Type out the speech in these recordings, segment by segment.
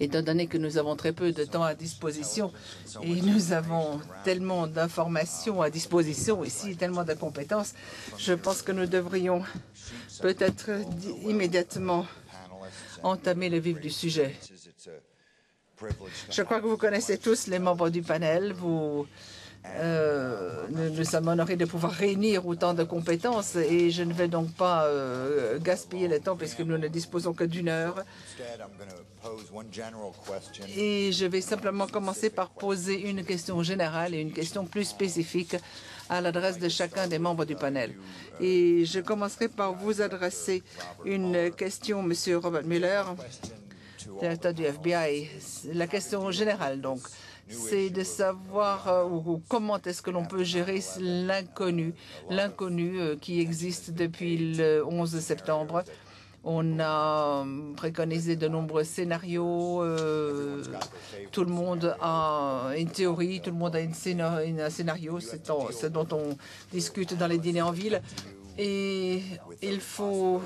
Étant donné que nous avons très peu de temps à disposition et nous avons tellement d'informations à disposition ici, tellement de compétences, je pense que nous devrions peut-être immédiatement entamer le vif du sujet. Je crois que vous connaissez tous les membres du panel. Nous sommes honorés de pouvoir réunir autant de compétences et je ne vais donc pas gaspiller le temps puisque nous ne disposons que d'une heure. Et je vais simplement commencer par poser une question générale et une question plus spécifique à l'adresse de chacun des membres du panel. Et je commencerai par vous adresser une question, Monsieur Robert Mueller, directeur du FBI. La question générale, donc. C'est de savoir comment est-ce que l'on peut gérer l'inconnu qui existe depuis le 11 septembre. On a préconisé de nombreux scénarios, tout le monde a une théorie, tout le monde a un scénario, c'est dont on discute dans les dîners en ville. Et il faut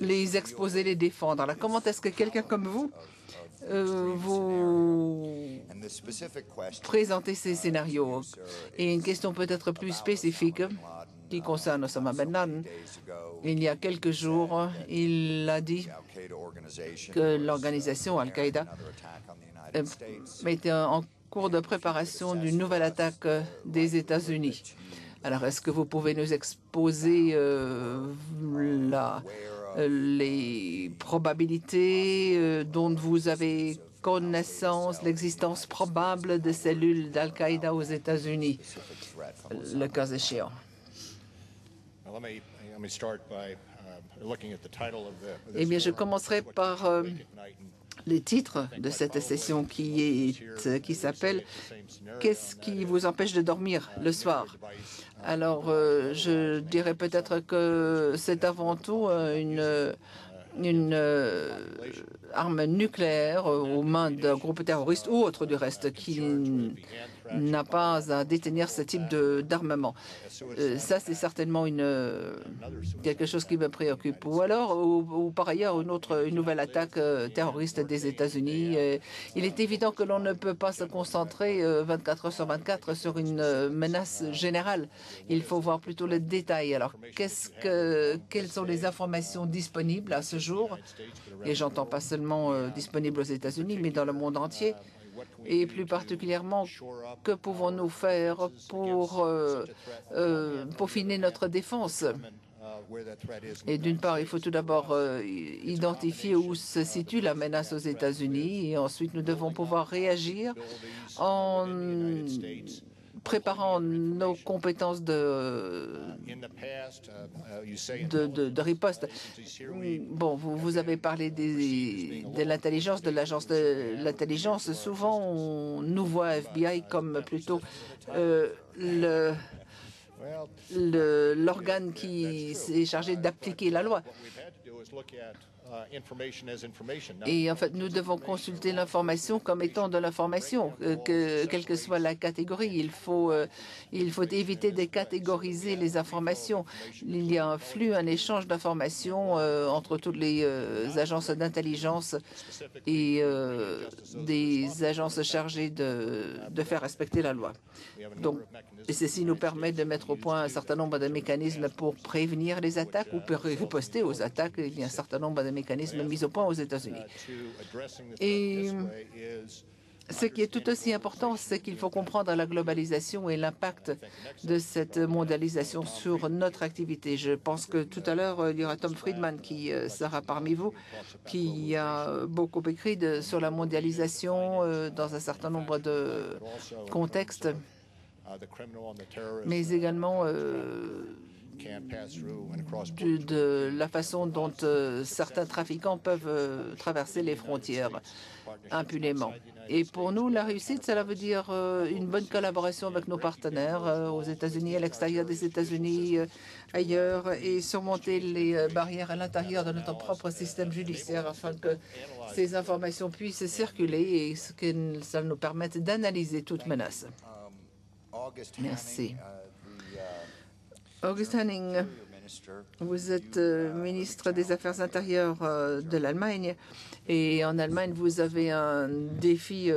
les exposer, les défendre. Alors, comment est-ce que quelqu'un comme vous, vous présentez ces scénarios? Et une question peut-être plus spécifique qui concerne Osama Bin Laden. Il y a quelques jours, il a dit que l'organisation Al-Qaïda était en cours de préparation d'une nouvelle attaque des États-Unis. Alors, est-ce que vous pouvez nous exposer les probabilités dont vous avez connaissance, l'existence probable de cellules d'Al-Qaïda aux États-Unis, le cas échéant? Eh bien, je commencerai par le titre de cette session qui s'appelle « Qu'est-ce qui vous empêche de dormir le soir ?» Alors, je dirais peut-être que c'est avant tout une arme nucléaire aux mains d'un groupe terroriste ou autre du reste qui n'a pas à détenir ce type d'armement. Ça, c'est certainement quelque chose qui me préoccupe. Ou alors, par ailleurs, une nouvelle attaque terroriste des États-Unis. Il est évident que l'on ne peut pas se concentrer 24 heures sur 24 sur une menace générale. Il faut voir plutôt le détail. Alors, quelles sont les informations disponibles à ce jour? Et j'entends pas seulement disponibles aux États-Unis, mais dans le monde entier. Et plus particulièrement, que pouvons-nous faire pour peaufiner notre défense? Et d'une part, il faut tout d'abord identifier où se situe la menace aux États-Unis, et ensuite nous devons pouvoir réagir en préparant nos compétences de riposte. Bon, vous avez parlé de l'intelligence, de l'agence de l'intelligence. Souvent, nous voit FBI comme plutôt l'organe qui est chargé d'appliquer la loi. Et en fait, nous devons consulter l'information comme étant de l'information, quelle que soit la catégorie. Il faut éviter de catégoriser les informations. Il y a un flux, un échange d'informations entre toutes les agences d'intelligence et des agences chargées de faire respecter la loi. Donc, ceci nous permet de mettre au point un certain nombre de mécanismes pour prévenir les attaques ou pour riposter aux attaques. Il y a un certain nombre de mécanismes mis au point aux États-Unis. Et ce qui est tout aussi important, c'est qu'il faut comprendre la globalisation et l'impact de cette mondialisation sur notre activité. Je pense que tout à l'heure, il y aura Tom Friedman qui sera parmi vous, qui a beaucoup écrit sur la mondialisation dans un certain nombre de contextes, mais également de la façon dont certains trafiquants peuvent traverser les frontières impunément. Et pour nous, la réussite, cela veut dire une bonne collaboration avec nos partenaires aux États-Unis, à l'extérieur des États-Unis, ailleurs, et surmonter les barrières à l'intérieur de notre propre système judiciaire afin que ces informations puissent circuler et que ça nous permette d'analyser toute menace. Merci. August Hanning, Vous êtes ministre des Affaires intérieures de l'Allemagne, et en Allemagne, vous avez un défi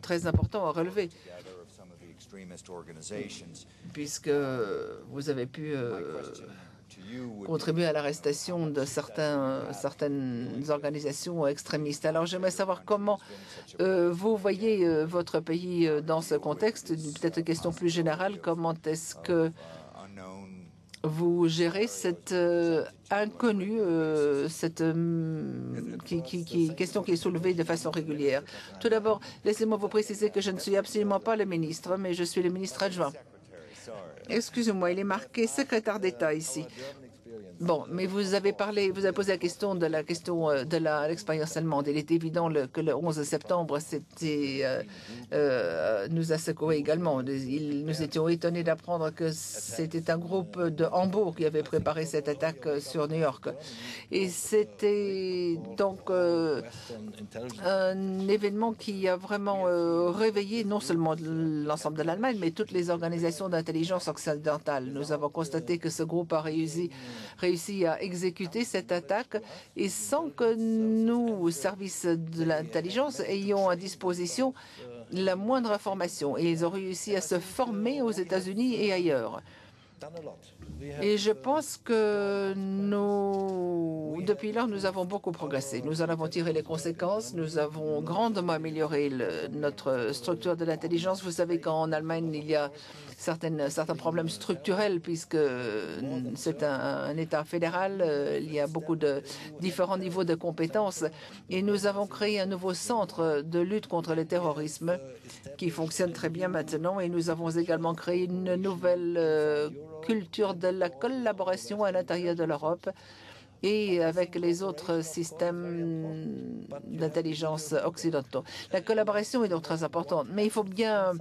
très important à relever, puisque vous avez pu contribuer à l'arrestation de certaines organisations extrémistes. Alors, j'aimerais savoir comment vous voyez votre pays dans ce contexte. Peut-être une question plus générale, comment est-ce que vous gérez cette inconnue, question qui est soulevée de façon régulière? Tout d'abord, laissez-moi vous préciser que je ne suis absolument pas le ministre, mais je suis le ministre adjoint. Excusez-moi, il est marqué secrétaire d'État ici. Bon, mais vous avez posé la question de l'expérience allemande. Il est évident que le 11 septembre, nous a secoué également. Nous étions étonnés d'apprendre que c'était un groupe de Hambourg qui avait préparé cette attaque sur New York. Et c'était donc un événement qui a vraiment réveillé non seulement l'ensemble de l'Allemagne, mais toutes les organisations d'intelligence occidentale. Nous avons constaté que ce groupe a réussi à exécuter cette attaque, et sans que nous, services de l'intelligence, ayons à disposition la moindre information. Et ils ont réussi à se former aux États-Unis et ailleurs. Et je pense que depuis lors, nous avons beaucoup progressé. Nous en avons tiré les conséquences. Nous avons grandement amélioré notre structure de l'intelligence. Vous savez qu'en Allemagne, il y a certains problèmes structurels, puisque c'est un État fédéral. Il y a beaucoup de différents niveaux de compétences. Et nous avons créé un nouveau centre de lutte contre le terrorisme qui fonctionne très bien maintenant. Et nous avons également créé une nouvelle culture de la collaboration à l'intérieur de l'Europe et avec les autres systèmes d'intelligence occidentaux. La collaboration est donc très importante, mais il faut bien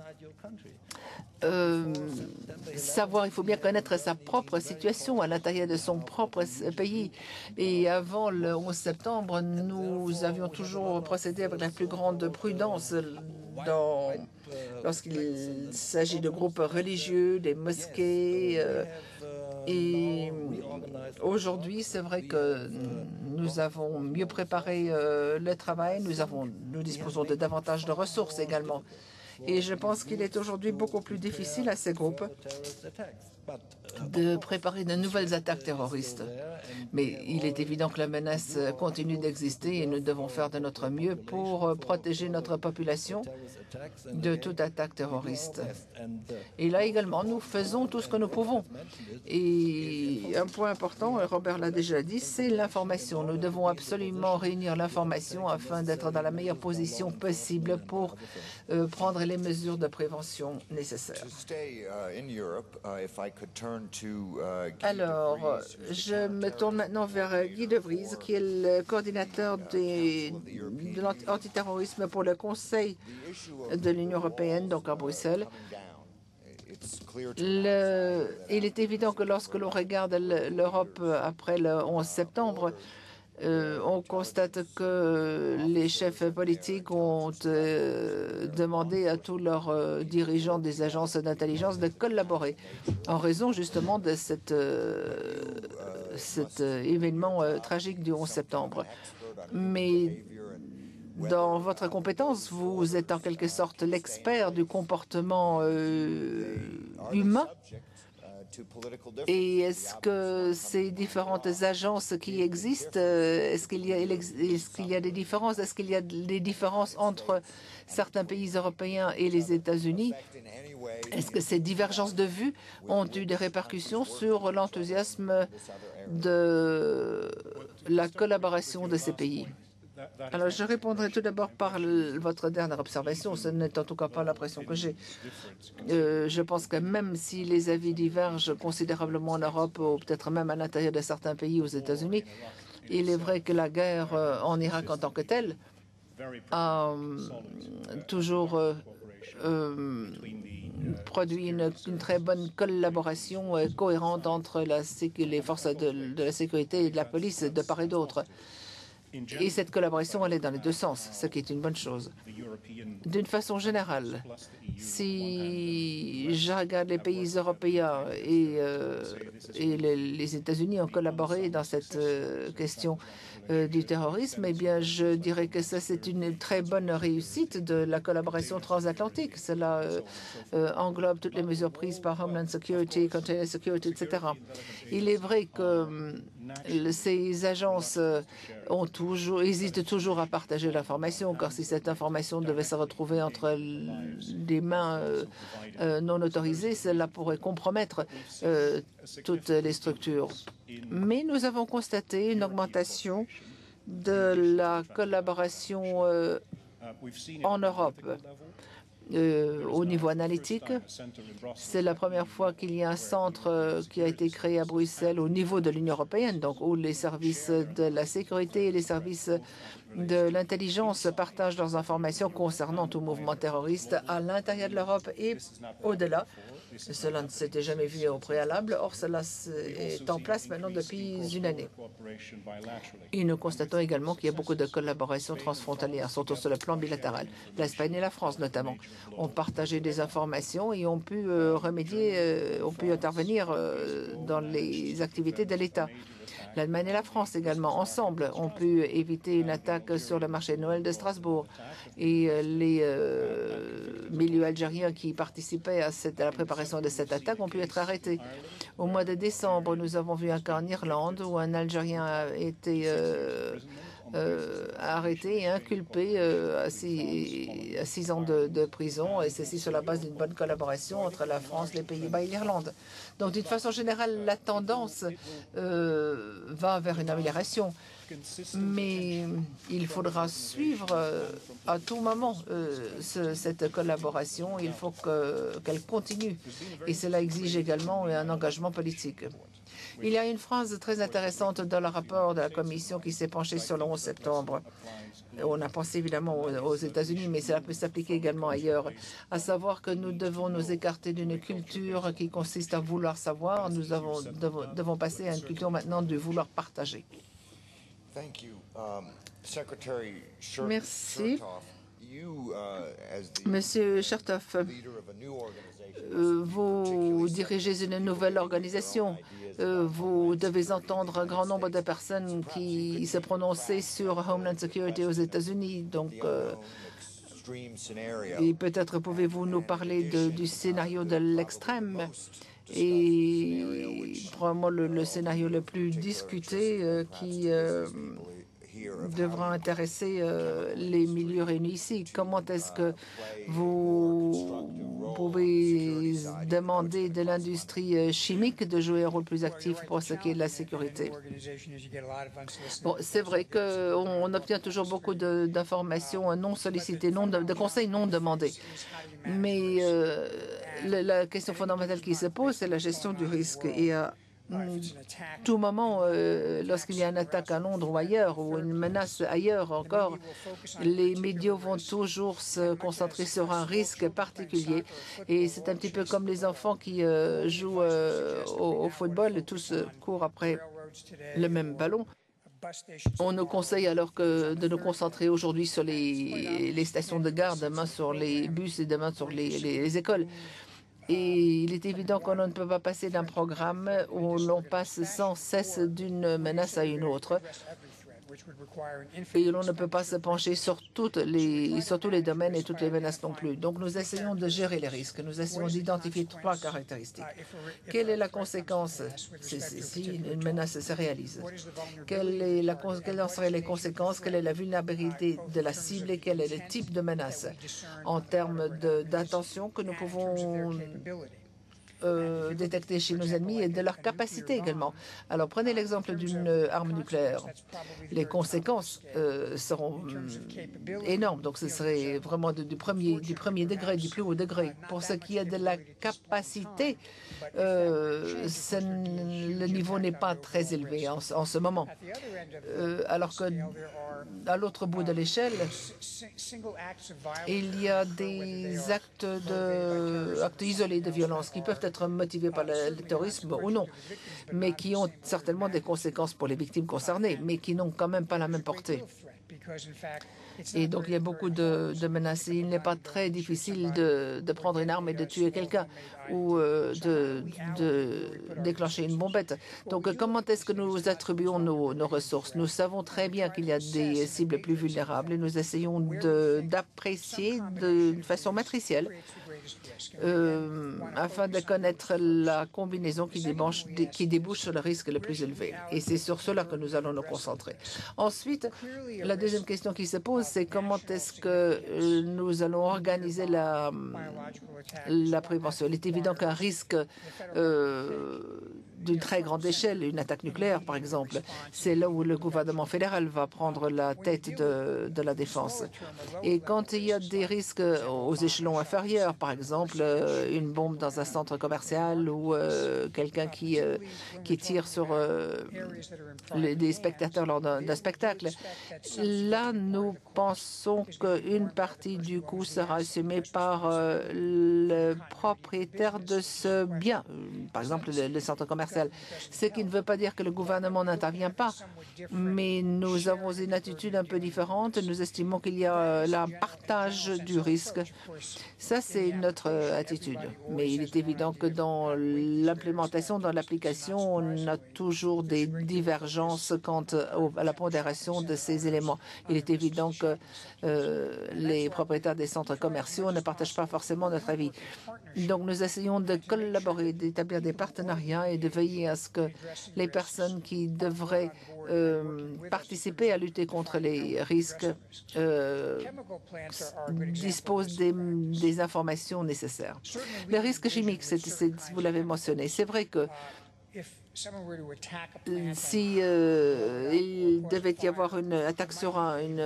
connaître sa propre situation à l'intérieur de son propre pays. Et avant le 11 septembre, nous avions toujours procédé avec la plus grande prudence lorsqu'il s'agit de groupes religieux, des mosquées. Et aujourd'hui, c'est vrai que nous avons mieux préparé le travail, nous disposons de davantage de ressources également. Et je pense qu'il est aujourd'hui beaucoup plus difficile à ces groupes de préparer de nouvelles attaques terroristes. Mais il est évident que la menace continue d'exister et nous devons faire de notre mieux pour protéger notre population de toute attaque terroriste. Et là également, nous faisons tout ce que nous pouvons. Et un point important, et Robert l'a déjà dit, c'est l'information. Nous devons absolument réunir l'information afin d'être dans la meilleure position possible pour prendre les mesures de prévention nécessaires. Alors, je me tourne maintenant vers Guy de Vries, qui est le coordinateur de l'antiterrorisme pour le Conseil de l'Union européenne, donc à Bruxelles. Il est évident que lorsque l'on regarde l'Europe après le 11 septembre, on constate que les chefs politiques ont demandé à tous leurs dirigeants des agences d'intelligence de collaborer en raison justement de cet événement tragique du 11 septembre. Mais dans votre compétence, vous êtes en quelque sorte l'expert du comportement humain. Et est-ce que ces différentes agences qui existent, est-ce qu'il y a des différences entre certains pays européens et les États-Unis? Est-ce que ces divergences de vues ont eu des répercussions sur l'enthousiasme de la collaboration de ces pays? Alors, je répondrai tout d'abord par votre dernière observation. Ce n'est en tout cas pas l'impression que j'ai. Je pense que même si les avis divergent considérablement en Europe ou peut-être même à l'intérieur de certains pays aux États-Unis, il est vrai que la guerre en Irak en tant que telle a toujours produit une très bonne collaboration cohérente entre les forces de la sécurité et de la police de part et d'autre. Et cette collaboration, elle est dans les deux sens, ce qui est une bonne chose. D'une façon générale, si je regarde les pays européens et les États-Unis ont collaboré dans cette question du terrorisme, eh bien, je dirais que ça, c'est une très bonne réussite de la collaboration transatlantique. Cela englobe toutes les mesures prises par Homeland Security, Container Security, etc. Il est vrai que ces agences hésitent toujours à partager l'information, car si cette information devait se retrouver entre des mains non autorisées, cela pourrait compromettre toutes les structures. Mais nous avons constaté une augmentation de la collaboration en Europe. Au niveau analytique, c'est la première fois qu'il y a un centre qui a été créé à Bruxelles au niveau de l'Union européenne, donc où les services de la sécurité et les services de l'intelligence partagent leurs informations concernant tout mouvement terroriste à l'intérieur de l'Europe et au-delà. Cela ne s'était jamais vu au préalable, or cela est en place maintenant depuis une année. Et nous constatons également qu'il y a beaucoup de collaborations transfrontalières, surtout sur le plan bilatéral. L'Espagne et la France notamment ont partagé des informations et ont pu intervenir dans les activités de l'État. L'Allemagne et la France également, ensemble, ont pu éviter une attaque sur le marché de Noël de Strasbourg. Et les milieux algériens qui participaient à la préparation de cette attaque ont pu être arrêtés. Au mois de décembre, nous avons vu un cas en Irlande où un Algérien a été arrêté et inculpé à 6 ans de prison, et ceci sur la base d'une bonne collaboration entre la France, les Pays-Bas et l'Irlande. Donc, d'une façon générale, la tendance va vers une amélioration, mais il faudra suivre à tout moment cette collaboration. Il faut qu'elle continue, et cela exige également un engagement politique. Il y a une phrase très intéressante dans le rapport de la Commission qui s'est penchée sur le 11 septembre. On a pensé évidemment aux États-Unis, mais cela peut s'appliquer également ailleurs, à savoir que nous devons nous écarter d'une culture qui consiste à vouloir savoir. Nous devons passer à une culture maintenant de vouloir partager. Merci. Monsieur Chertoff, vous dirigez une nouvelle organisation. Vous devez entendre un grand nombre de personnes qui se prononçaient sur Homeland Security aux États-Unis. Donc, et peut-être pouvez-vous nous parler du scénario de l'extrême et probablement le scénario le plus discuté qui devra intéresser les milieux réunis ici. Comment est-ce que vous pouvez demander de l'industrie chimique de jouer un rôle plus actif pour ce qui est de la sécurité? Bon, c'est vrai qu'on obtient toujours beaucoup d'informations non sollicitées, de conseils non demandés. Mais la question fondamentale qui se pose, c'est la gestion du risque. Et tout moment, lorsqu'il y a une attaque à Londres ou ailleurs, ou une menace ailleurs encore, les médias vont toujours se concentrer sur un risque particulier. Et c'est un petit peu comme les enfants qui jouent au football, tous courent après le même ballon. On nous conseille alors de nous concentrer aujourd'hui sur les stations de gare, demain sur les bus et demain sur les écoles. Et il est évident qu'on ne peut pas passer d'un programme où l'on passe sans cesse d'une menace à une autre. Et l'on ne peut pas se pencher sur tous les domaines et toutes les menaces non plus. Donc nous essayons de gérer les risques. Nous essayons d'identifier 3 caractéristiques. Quelle est la conséquence si une menace se réalise? Quelles en seraient les conséquences? Quelle est la vulnérabilité de la cible et quel est le type de menace? En termes d'attention que nous pouvons détectés chez nos ennemis et de leur capacité également. Alors, prenez l'exemple d'une arme nucléaire. Les conséquences seront énormes, donc ce serait vraiment du premier degré, du plus haut degré. Pour ce qui est de la capacité, le niveau n'est pas très élevé en ce moment. Alors que à l'autre bout de l'échelle, il y a des actes isolés de violence qui peuvent être motivés par le terrorisme ou non, mais qui ont certainement des conséquences pour les victimes concernées, mais qui n'ont quand même pas la même portée. Et donc, il y a beaucoup de menaces. Il n'est pas très difficile de prendre une arme et de tuer quelqu'un ou de déclencher une bombette. Donc, comment est-ce que nous attribuons nos ressources? Nous savons très bien qu'il y a des cibles plus vulnérables et nous essayons d'apprécier d'une façon matricielle afin de connaître la combinaison qui débouche sur le risque le plus élevé. Et c'est sur cela que nous allons nous concentrer. Ensuite, la deuxième question qui se pose, c'est comment est-ce que nous allons organiser la prévention. Il est évident qu'un risque d'une très grande échelle, une attaque nucléaire par exemple, c'est là où le gouvernement fédéral va prendre la tête de la défense. Et quand il y a des risques aux échelons inférieurs, par exemple une bombe dans un centre commercial ou quelqu'un qui tire sur des spectateurs lors d'un spectacle, là nous pensons qu'une partie du coût sera assumée par le propriétaire de ce bien, par exemple le centre commercial. Ce qui ne veut pas dire que le gouvernement n'intervient pas, mais nous avons une attitude un peu différente. Nous estimons qu'il y a là un partage du risque. Ça, c'est notre attitude. Mais il est évident que dans l'implémentation, dans l'application, on a toujours des divergences quant à la pondération de ces éléments. Il est évident que les propriétaires des centres commerciaux ne partagent pas forcément notre avis. Donc, nous essayons de collaborer, d'établir des partenariats et de veiller à ce que les personnes qui devraient participer à lutter contre les risques disposent des informations nécessaires. Les risques chimiques, vous l'avez mentionné, c'est vrai que si il devait y avoir une attaque sur une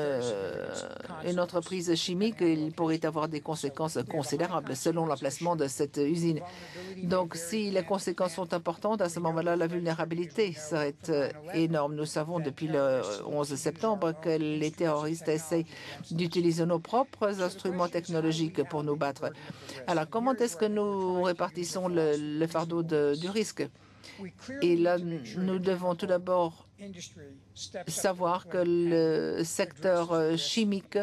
entreprise chimique, il pourrait avoir des conséquences considérables selon l'emplacement de cette usine. Donc, si les conséquences sont importantes, à ce moment-là, la vulnérabilité serait énorme. Nous savons depuis le 11 septembre que les terroristes essayent d'utiliser nos propres instruments technologiques pour nous battre. Alors, comment est-ce que nous répartissons le fardeau du risque? Et là, nous devons tout d'abord savoir que le secteur chimique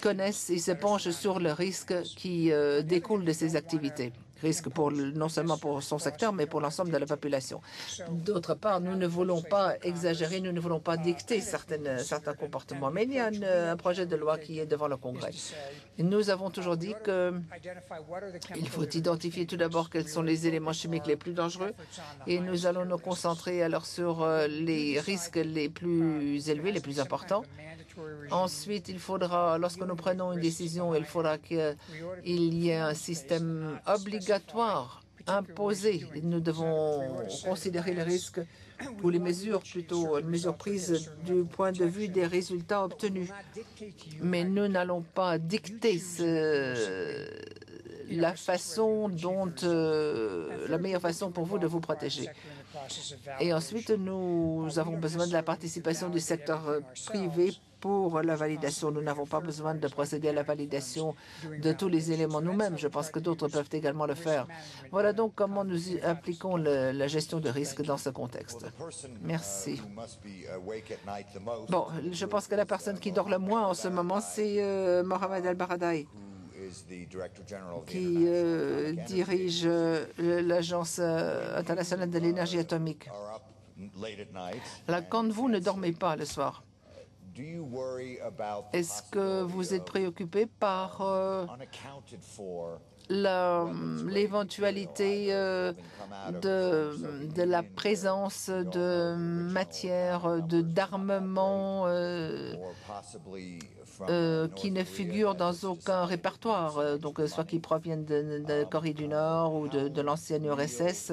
connaisse et se penche sur le risque qui découle de ces activités. Risque non seulement pour son secteur, mais pour l'ensemble de la population. D'autre part, nous ne voulons pas exagérer, nous ne voulons pas dicter certains comportements. Mais il y a un projet de loi qui est devant le Congrès. Nous avons toujours dit qu'il faut identifier tout d'abord quels sont les éléments chimiques les plus dangereux et nous allons nous concentrer alors sur les risques les plus élevés, les plus importants. Ensuite, il faudra, lorsque nous prenons une décision, il faudra qu'il y ait un système obligatoire, imposé. Nous devons considérer les risques ou les mesures prises du point de vue des résultats obtenus. Mais nous n'allons pas dicter la façon dont la meilleure façon pour vous de vous protéger. Et ensuite, nous avons besoin de la participation du secteur privé pour la validation. Nous n'avons pas besoin de procéder à la validation de tous les éléments nous-mêmes. Je pense que d'autres peuvent également le faire. Voilà donc comment nous appliquons la gestion de risque dans ce contexte. Merci. Bon, je pense que la personne qui dort le moins en ce moment, c'est Mohamed ElBaradei, qui dirige l'Agence internationale de l'énergie atomique. Alors, quand vous ne dormez pas le soir, est-ce que vous êtes préoccupé par l'éventualité de la présence de matières, d'armements qui ne figurent dans aucun répertoire, donc soit qui proviennent de Corée du Nord ou de l'ancienne URSS?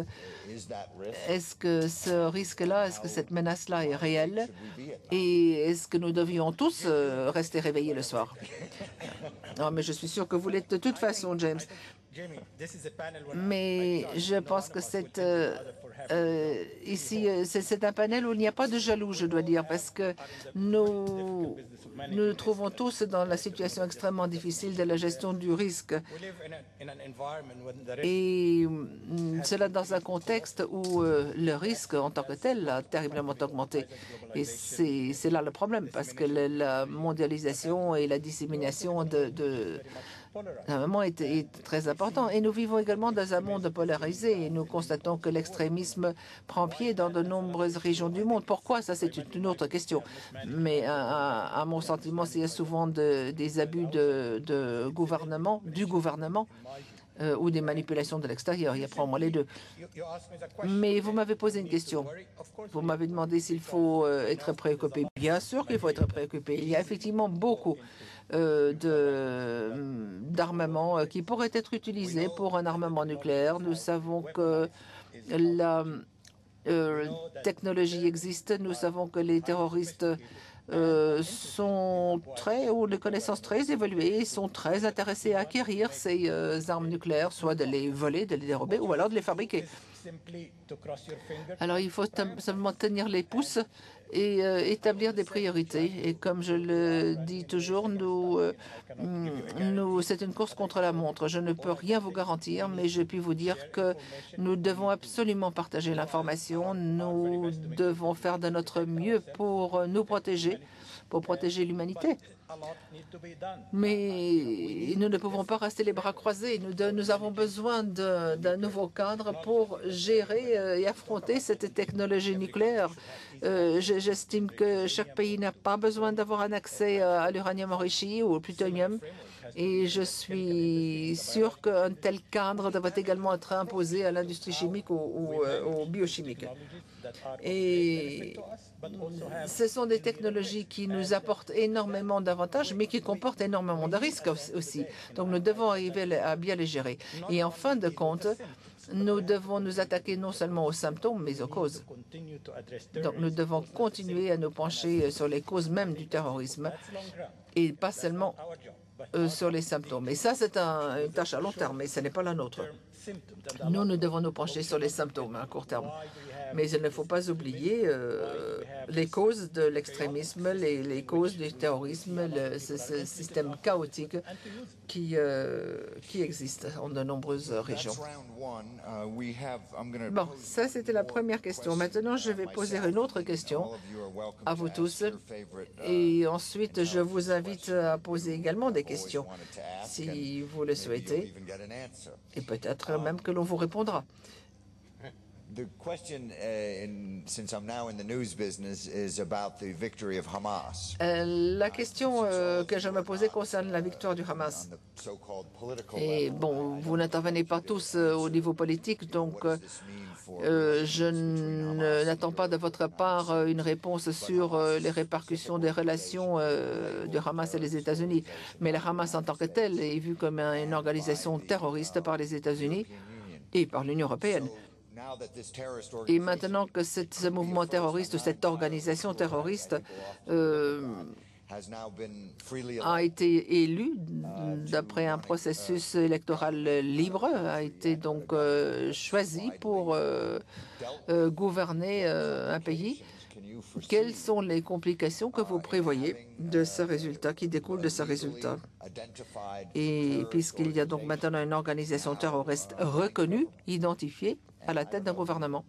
Est-ce que ce risque-là, est-ce que cette menace-là est réelle? Et est-ce que nous devions tous rester réveillés le soir? Non, mais je suis sûr que vous l'êtes de toute façon, James. Mais je pense que cette Ici, c'est un panel où il n'y a pas de jaloux, je dois dire, parce que nous nous trouvons tous dans la situation extrêmement difficile de la gestion du risque. Et cela dans un contexte où le risque en tant que tel a terriblement augmenté. Et c'est là le problème, parce que la mondialisation et la dissémination est très important. Et nous vivons également dans un monde polarisé et nous constatons que l'extrémisme prend pied dans de nombreuses régions du monde. Pourquoi? Ça, c'est une autre question. Mais à mon sentiment, il y a souvent des abus du gouvernement ou des manipulations de l'extérieur. Il y a probablement les deux. Mais vous m'avez posé une question. Vous m'avez demandé s'il faut être préoccupé. Bien sûr qu'il faut être préoccupé. Il y a effectivement beaucoup d'armements qui pourraient être utilisés pour un armement nucléaire. Nous savons que la technologie existe. Nous savons que les terroristes ont des connaissances très évoluées et sont très intéressés à acquérir ces armes nucléaires, soit de les voler, de les dérober, ou alors de les fabriquer. Alors il faut seulement tenir les pouces et établir des priorités. Et comme je le dis toujours, c'est une course contre la montre. Je ne peux rien vous garantir, mais je puis vous dire que nous devons absolument partager l'information. Nous devons faire de notre mieux pour nous protéger, pour protéger l'humanité. Mais nous ne pouvons pas rester les bras croisés. Nous avons besoin d'un nouveau cadre pour gérer et affronter cette technologie nucléaire. J'estime que chaque pays n'a pas besoin d'avoir un accès à l'uranium enrichi ou au plutonium. Et je suis sûr qu'un tel cadre devrait également être imposé à l'industrie chimique ou biochimique. Et ce sont des technologies qui nous apportent énormément d'avantages, mais qui comportent énormément de risques aussi. Donc nous devons arriver à bien les gérer. Et en fin de compte, nous devons nous attaquer non seulement aux symptômes, mais aux causes. Donc nous devons continuer à nous pencher sur les causes même du terrorisme, et pas seulement sur les symptômes. Et ça, c'est une tâche à long terme, mais ce n'est pas la nôtre. Nous, nous devons nous pencher sur les symptômes à court terme. Mais il ne faut pas oublier les causes de l'extrémisme, les causes du terrorisme, ce système chaotique qui existe en de nombreuses régions. Bon, ça, c'était la première question. Maintenant, je vais poser une autre question à vous tous. Et ensuite, je vous invite à poser également des questions, si vous le souhaitez. Et peut-être même que l'on vous répondra. La question que je me posais concerne la victoire du Hamas. Et bon, vous n'intervenez pas tous au niveau politique, donc je n'attends pas de votre part une réponse sur les répercussions des relations de Hamas et les États-Unis. Mais le Hamas en tant que tel est vu comme une organisation terroriste par les États-Unis et par l'Union européenne. Et maintenant que ce mouvement terroriste, cette organisation terroriste a été élue d'après un processus électoral libre, a été donc choisie pour gouverner un pays, quelles sont les complications que vous prévoyez de ce résultat, qui découle de ce résultat? Et puisqu'il y a donc maintenant une organisation terroriste reconnue, identifiée, à la tête d'un gouvernement.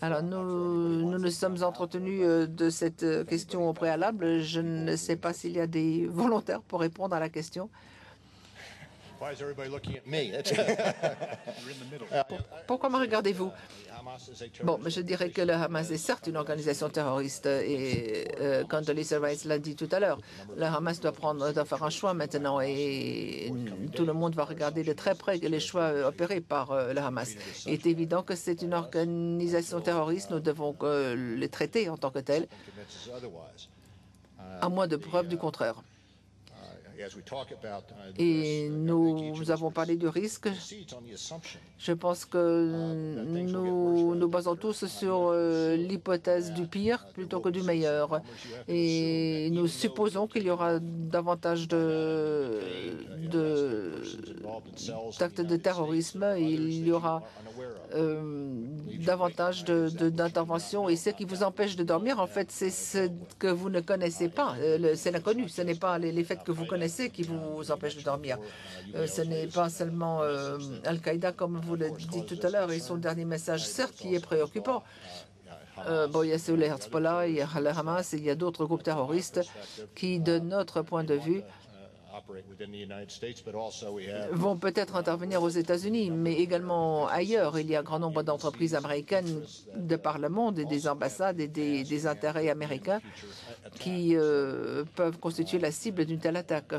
Alors, nous sommes entretenus de cette question au préalable. Je ne sais pas s'il y a des volontaires pour répondre à la question. Pourquoi me regardez-vous? Bon, je dirais que le Hamas est certes une organisation terroriste et Condoleezza Rice l'a dit tout à l'heure. Le Hamas doit faire un choix maintenant et tout le monde va regarder de très près les choix opérés par le Hamas. Il est évident que c'est une organisation terroriste. Nous devons les traiter en tant que tels, à moins de preuves du contraire. Et nous avons parlé du risque. Je pense que nous nous basons tous sur l'hypothèse du pire plutôt que du meilleur. Et nous supposons qu'il y aura davantage d'actes de terrorisme, il y aura davantage d'interventions. Et ce qui vous empêche de dormir, en fait, c'est ce que vous ne connaissez pas, c'est l'inconnu. Ce n'est pas les faits que vous connaissez qui vous empêchent de dormir. Ce n'est pas seulement Al-Qaïda, comme vous l'avez dit tout à l'heure, et son dernier message, certes, qui est préoccupant. Bon, il y a les Hezbollah, il y a le Hamas, il y a d'autres groupes terroristes qui, de notre point de vue, vont peut-être intervenir aux États-Unis, mais également ailleurs. Il y a un grand nombre d'entreprises américaines de par le monde et des ambassades et des intérêts américains qui peuvent constituer la cible d'une telle attaque.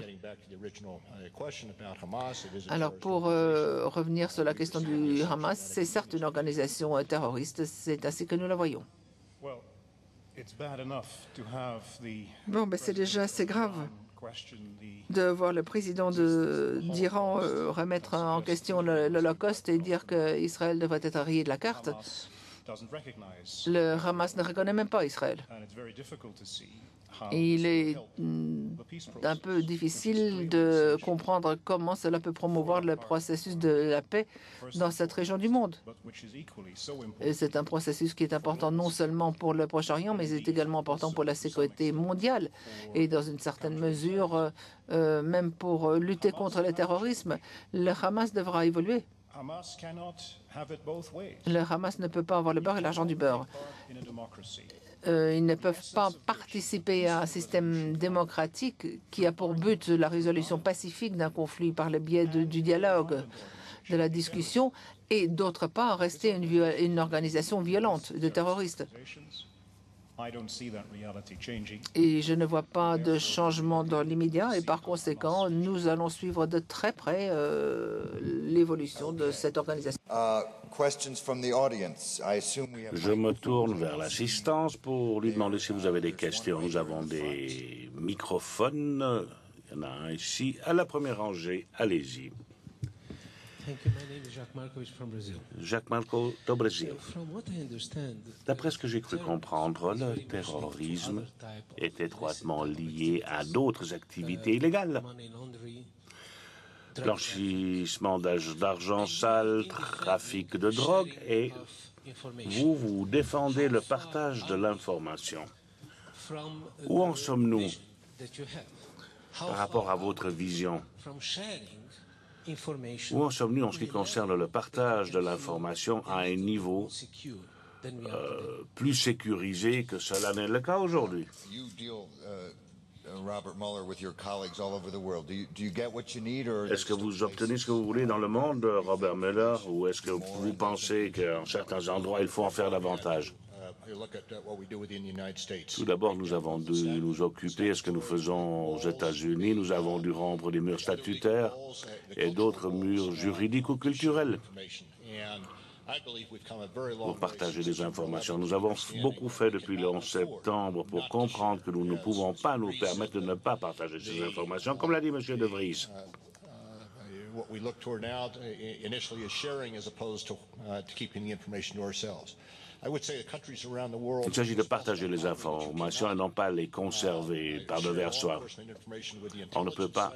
Alors, pour revenir sur la question du Hamas, c'est certes une organisation terroriste, c'est ainsi que nous la voyons. Bon, mais c'est déjà assez grave de voir le président d'Iran remettre en question l'Holocauste et dire qu'Israël devrait être rayé de la carte. Le Hamas ne reconnaît même pas Israël. Et il est un peu difficile de comprendre comment cela peut promouvoir le processus de la paix dans cette région du monde. Et c'est un processus qui est important non seulement pour le Proche-Orient, mais est également important pour la sécurité mondiale et dans une certaine mesure, même pour lutter contre le terrorisme. Le Hamas devra évoluer. Le Hamas ne peut pas avoir le beurre et l'argent du beurre. Ils ne peuvent pas participer à un système démocratique qui a pour but la résolution pacifique d'un conflit par le biais du dialogue, de la discussion, et d'autre part rester une organisation violente de terroristes. Et je ne vois pas de changement dans l'immédiat et par conséquent, nous allons suivre de très près l'évolution de cette organisation. Je me tourne vers l'assistance pour lui demander si vous avez des questions. Nous avons des microphones. Il y en a un ici, à la première rangée. Allez-y. Jacques Marco do Brésil. D'après ce que j'ai cru comprendre, le terrorisme est étroitement lié à d'autres activités illégales. Blanchissement d'argent sale, trafic de drogue, et vous défendez le partage de l'information. Où en sommes-nous par rapport à votre vision? Où en sommes-nous en ce qui concerne le partage de l'information à un niveau plus sécurisé que cela n'est le cas aujourd'hui? Est-ce que vous obtenez ce que vous voulez dans le monde, Robert Mueller, ou est-ce que vous pensez qu'en certains endroits, il faut en faire davantage? Tout d'abord, nous avons dû nous occuper de ce que nous faisons aux États-Unis. Nous avons dû rompre des murs statutaires et d'autres murs juridiques ou culturels pour partager des informations. Nous avons beaucoup fait depuis le 11 septembre pour comprendre que nous ne pouvons pas nous permettre de ne pas partager ces informations, comme l'a dit M. de Vries. Il s'agit de partager les informations et non pas les conserver par devers soi. On ne peut pas,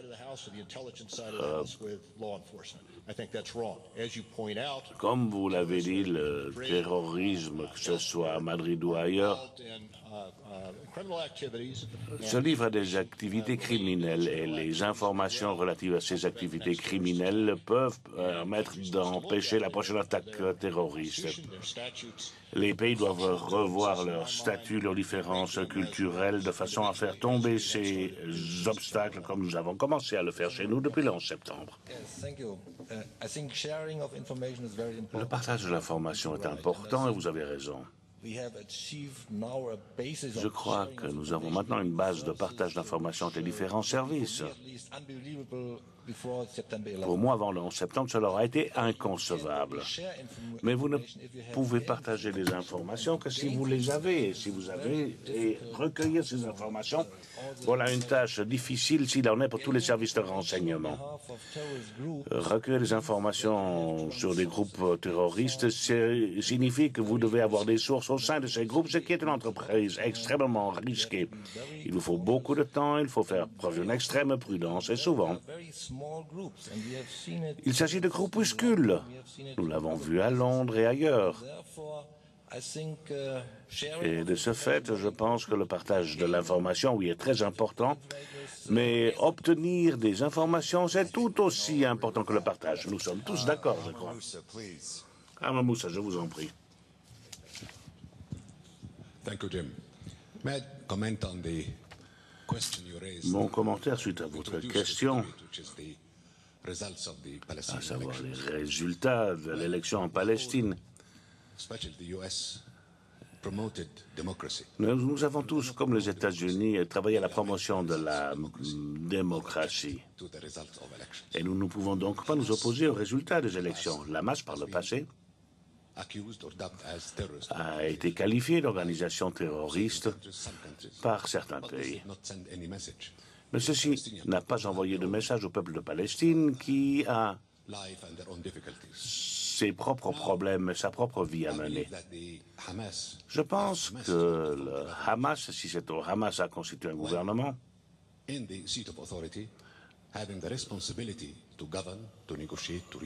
comme vous l'avez dit, le terrorisme, que ce soit à Madrid ou ailleurs, se livre à des activités criminelles et les informations relatives à ces activités criminelles peuvent permettre d'empêcher la prochaine attaque terroriste. Les pays doivent revoir leur statut, leurs différences culturelles, de façon à faire tomber ces obstacles comme nous avons commencé à le faire chez nous depuis le 11 septembre. Le partage de l'information est important et vous avez raison. Je crois que nous avons maintenant une base de partage d'informations entre les différents services. Pour moi, avant le 11 septembre, cela aura été inconcevable. Mais vous ne pouvez partager les informations que si vous les avez. Si vous avez et recueillir ces informations, voilà une tâche difficile s'il en est pour tous les services de renseignement. Recueillir les informations sur des groupes terroristes signifie que vous devez avoir des sources au sein de ces groupes, ce qui est une entreprise extrêmement risquée. Il vous faut beaucoup de temps, il faut faire preuve d'une extrême prudence et souvent, il s'agit de groupuscules. Nous l'avons vu à Londres et ailleurs. Et de ce fait, je pense que le partage de l'information, oui, est très important, mais obtenir des informations, c'est tout aussi important que le partage. Nous sommes tous d'accord, je crois. Ahmed Moussa, je vous en prie. Thank you, Jim. May I comment on the question you raised? Mon commentaire suite à votre question, à savoir les résultats de l'élection en Palestine. Nous avons tous, comme les États-Unis, travaillé à la promotion de la démocratie. Et nous ne pouvons donc pas nous opposer aux résultats des élections. La masse, par le passé, a été qualifiée d'organisation terroriste par certains pays. Mais ceci n'a pas envoyé de message au peuple de Palestine qui a ses propres problèmes et sa propre vie à mener. Je pense que le Hamas, si c'est au Hamas à constituer un gouvernement,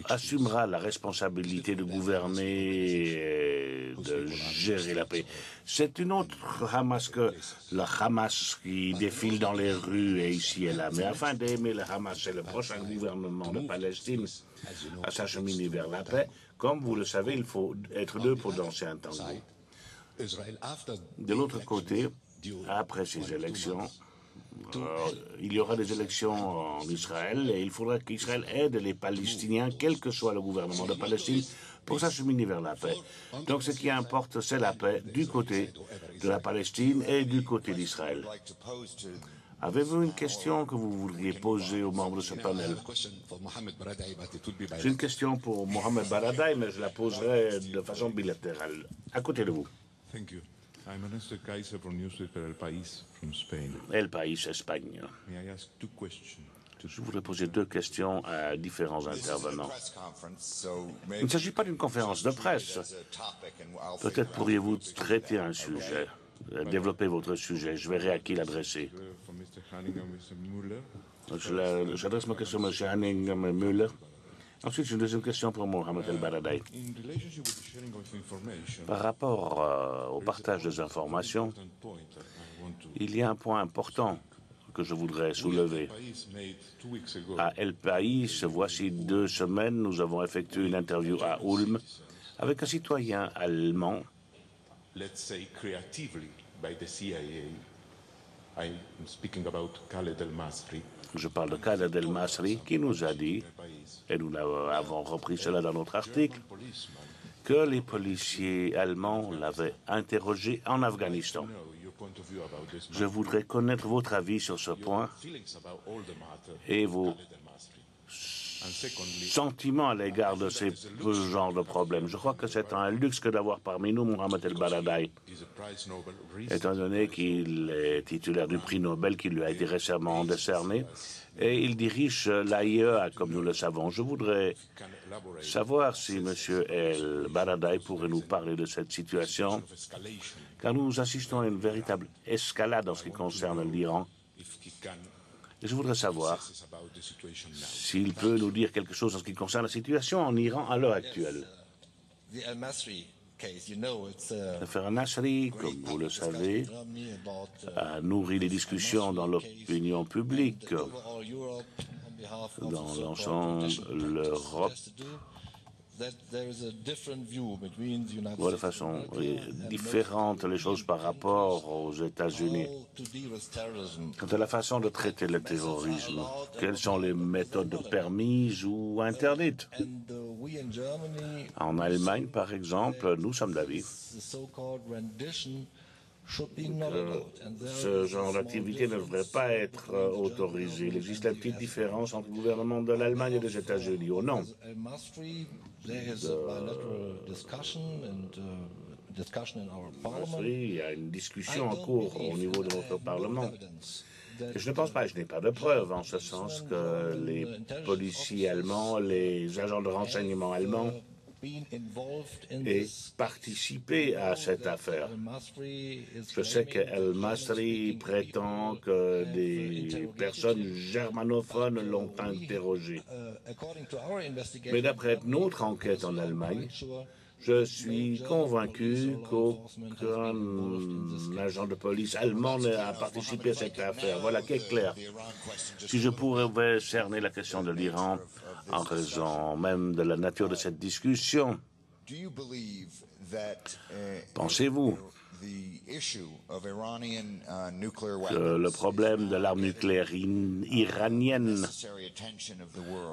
assumera la responsabilité de gouverner et de gérer la paix. C'est une autre Hamas que le Hamas qui défile dans les rues et ici et là. Mais afin d'aimer le Hamas, c'est le prochain gouvernement de Palestine à s'acheminer vers la paix. Comme vous le savez, il faut être deux pour danser un tango. De l'autre côté, après ces élections, il y aura des élections en Israël et il faudra qu'Israël aide les Palestiniens, quel que soit le gouvernement de Palestine, pour s'acheminer vers la paix. Donc ce qui importe, c'est la paix du côté de la Palestine et du côté d'Israël. Avez-vous une question que vous voudriez poser aux membres de ce panel? C'est une question pour Mohamed Baradei, mais je la poserai de façon bilatérale. À côté de vous. Thank you. I'm Ernesto Kaiser from newspaper El País from Spain. El País, Espagne. May I ask two questions? Je voudrais poser deux questions à différents intervenants. Il ne s'agit pas d'une conférence de presse. Peut-être pourriez-vous traiter un sujet, développer votre sujet. Je verrai à qui l'adresser. J'adresse ma question à M. Hanning et M. Müller. Ensuite, une deuxième question pour Mohamed ElBaradei. Par rapport au partage des informations, il y a un point important que je voudrais soulever. À El País, voici 2 semaines, nous avons effectué une interview à Ulm avec un citoyen allemand. Je parle de Khaled El Masri qui nous a dit, et nous avons repris cela dans notre article, que les policiers allemands l'avaient interrogé en Afghanistan. Je voudrais connaître votre avis sur ce point et vos sentiments à l'égard de ce genre de problème. Je crois que c'est un luxe que d'avoir parmi nous Mohamed ElBaradei, étant donné qu'il est titulaire du prix Nobel qui lui a été récemment décerné, et il dirige l'AIEA, comme nous le savons. Je voudrais savoir si M. ElBaradei pourrait nous parler de cette situation, car nous assistons à une véritable escalade en ce qui concerne l'Iran. Je voudrais savoir s'il peut nous dire quelque chose en ce qui concerne la situation en Iran à l'heure actuelle. L'affaire al-Masri, comme vous le savez, a nourri les discussions dans l'opinion publique, dans l'ensemble de l'Europe. Voilà de façon différente les choses par rapport aux États-Unis. Quant à la façon de traiter le terrorisme, quelles sont les méthodes permises ou interdites? En Allemagne, par exemple, nous sommes d'avis que ce genre d'activité ne devrait pas être autorisé. Il existe la petite différence entre le gouvernement de l'Allemagne et des États-Unis, au nom il y a une discussion en cours au niveau de notre Parlement. Et je ne pense pas, je n'ai pas de preuves en ce sens que les policiers allemands, les agents de renseignement allemands aient participé à cette affaire. Je sais que El Masri prétend que des personnes germanophones l'ont interrogé. Mais d'après notre enquête en Allemagne, je suis convaincu qu'aucun agent de police allemand n'a participé à cette affaire. Voilà qui est clair. Si je pouvais cerner la question de l'Iran en raison même de la nature de cette discussion, pensez-vous que le problème de l'arme nucléaire iranienne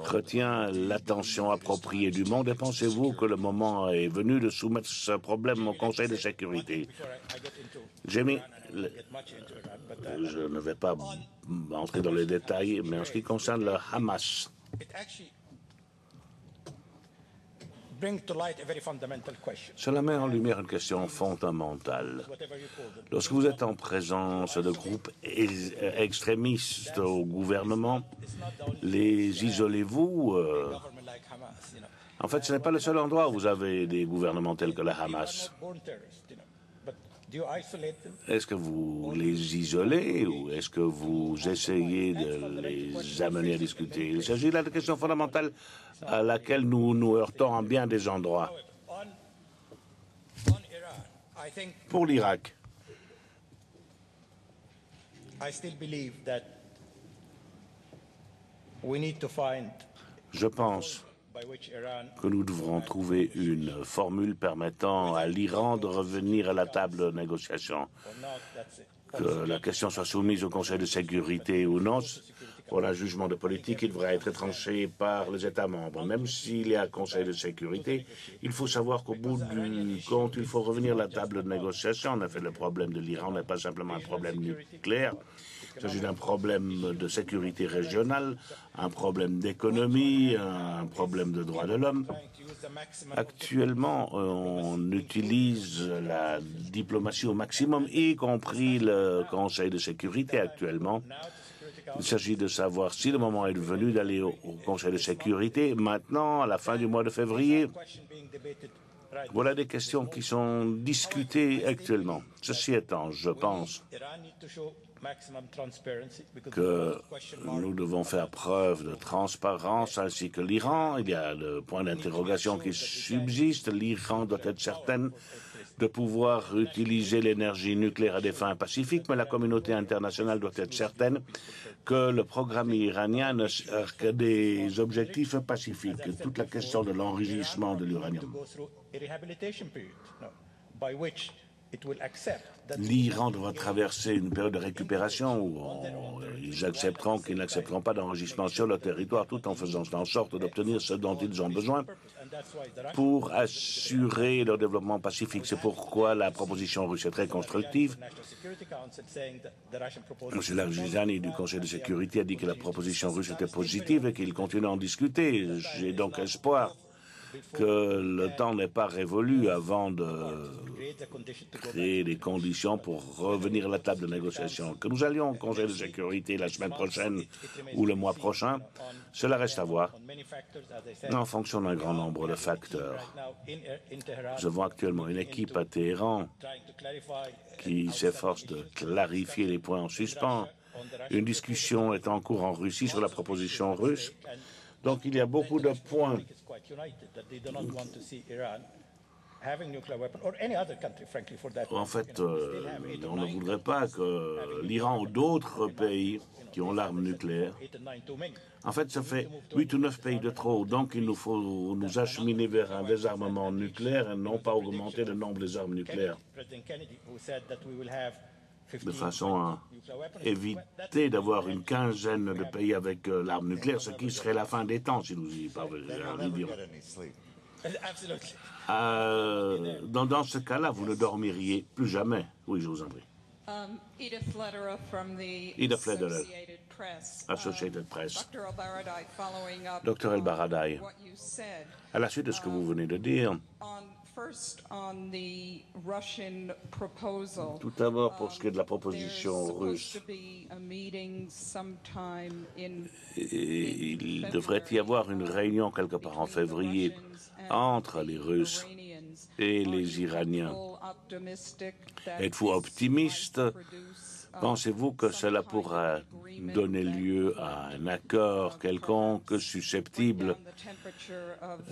retient l'attention appropriée du monde et pensez-vous que le moment est venu de soumettre ce problème au Conseil de sécurité? Je ne vais pas entrer dans les détails, mais en ce qui concerne le Hamas, cela met en lumière une question fondamentale. Lorsque vous êtes en présence de groupes extrémistes au gouvernement, les isolez-vous? En fait, ce n'est pas le seul endroit où vous avez des gouvernements tels que le Hamas. Est-ce que vous les isolez ou est-ce que vous essayez de les amener à discuter? Il s'agit là de questions fondamentales à laquelle nous nous heurtons en bien des endroits. Pour l'Irak, je pense que nous devrons trouver une formule permettant à l'Iran de revenir à la table de négociation. Que la question soit soumise au Conseil de sécurité ou non, pour un jugement de politique, il devrait être tranché par les États membres. Même s'il y a un Conseil de sécurité, il faut savoir qu'au bout du compte, il faut revenir à la table de négociation. En effet, le problème de l'Iran n'est pas simplement un problème nucléaire. Il s'agit d'un problème de sécurité régionale, un problème d'économie, un problème de droits de l'homme. Actuellement, on utilise la diplomatie au maximum, y compris le Conseil de sécurité actuellement. Il s'agit de savoir si le moment est venu d'aller au Conseil de sécurité, maintenant, à la fin du mois de février. Voilà des questions qui sont discutées actuellement. Ceci étant, je pense que nous devons faire preuve de transparence ainsi que l'Iran. Il y a le point d'interrogation qui subsiste. L'Iran doit être certaine de pouvoir utiliser l'énergie nucléaire à des fins pacifiques, mais la communauté internationale doit être certaine que le programme iranien ne sert que des objectifs pacifiques. Toute la question de l'enrichissement de l'uranium. L'Iran devra traverser une période de récupération où ils accepteront qu'ils n'accepteront pas d'enrichissement sur le territoire tout en faisant en sorte d'obtenir ce dont ils ont besoin pour assurer leur développement pacifique. C'est pourquoi la proposition russe est très constructive. M. Larijani du Conseil de sécurité a dit que la proposition russe était positive et qu'il continue à en discuter. J'ai donc espoir que le temps n'est pas révolu avant de créer des conditions pour revenir à la table de négociation. Que nous allions au Conseil de sécurité la semaine prochaine ou le mois prochain, cela reste à voir en fonction d'un grand nombre de facteurs. Nous avons actuellement une équipe à Téhéran qui s'efforce de clarifier les points en suspens. Une discussion est en cours en Russie sur la proposition russe. Donc il y a beaucoup de points en fait, on ne voudrait pas que l'Iran ou d'autres pays qui ont l'arme nucléaire, en fait, ça fait 8 ou 9 pays de trop, donc il nous faut nous acheminer vers un désarmement nucléaire et non pas augmenter le nombre des armes nucléaires. de façon à éviter d'avoir une quinzaine de pays avec l'arme nucléaire, ce qui serait la fin des temps si nous y parvenions. Dans ce cas-là, vous ne dormiriez plus jamais. Oui, je vous en prie. Edith Lederer, Associated Press. Dr. ElBaradei, à la suite de ce que vous venez de dire, tout d'abord pour ce qui est de la proposition russe, il devrait y avoir une réunion quelque part en février entre les Russes et les Iraniens. Êtes-vous optimiste? Pensez-vous que cela pourra donner lieu à un accord quelconque susceptible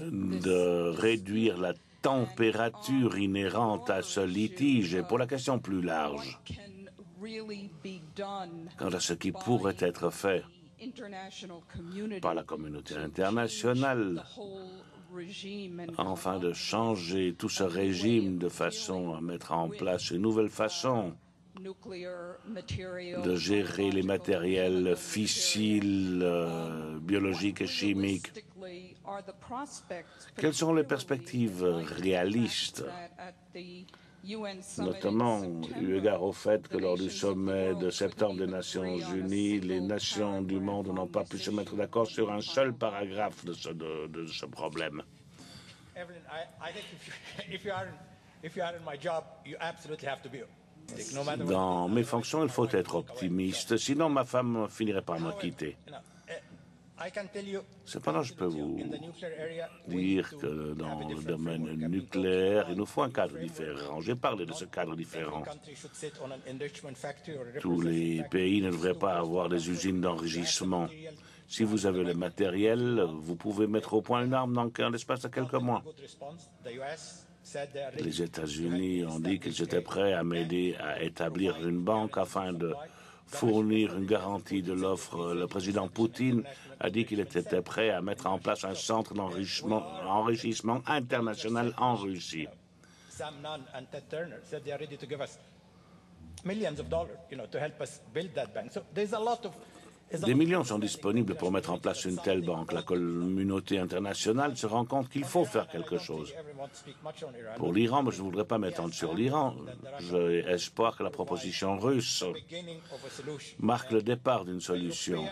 de réduire la température inhérente à ce litige? Et pour la question plus large, quant à ce qui pourrait être fait par la communauté internationale, enfin de changer tout ce régime de façon à mettre en place une nouvelle façon de gérer les matériels fissiles, biologiques et chimiques. Quelles sont les perspectives réalistes, notamment eu égard au fait que lors du sommet de septembre des Nations Unies, les nations du monde n'ont pas pu se mettre d'accord sur un seul paragraphe de ce problème? Dans mes fonctions, il faut être optimiste, sinon ma femme finirait par me quitter. Cependant, je peux vous dire que dans le domaine nucléaire, il nous faut un cadre différent. J'ai parlé de ce cadre différent. Tous les pays ne devraient pas avoir des usines d'enrichissement. Si vous avez le matériel, vous pouvez mettre au point une arme dans l'espace de quelques mois. Les États-Unis ont dit qu'ils étaient prêts à m'aider à établir une banque afin de fournir une garantie de l'offre. Le président Poutine a dit qu'il était prêt à mettre en place un centre d'enrichissement international en Russie. Sam Nunn et Ted Turner ont dit qu'ils étaient prêts à nous donner des dollars pour nous aider à construire cette banque. Des millions sont disponibles pour mettre en place une telle banque. La communauté internationale se rend compte qu'il faut faire quelque chose. Pour l'Iran, je ne voudrais pas m'étendre sur l'Iran. J'ai espoir que la proposition russe marque le départ d'une solution.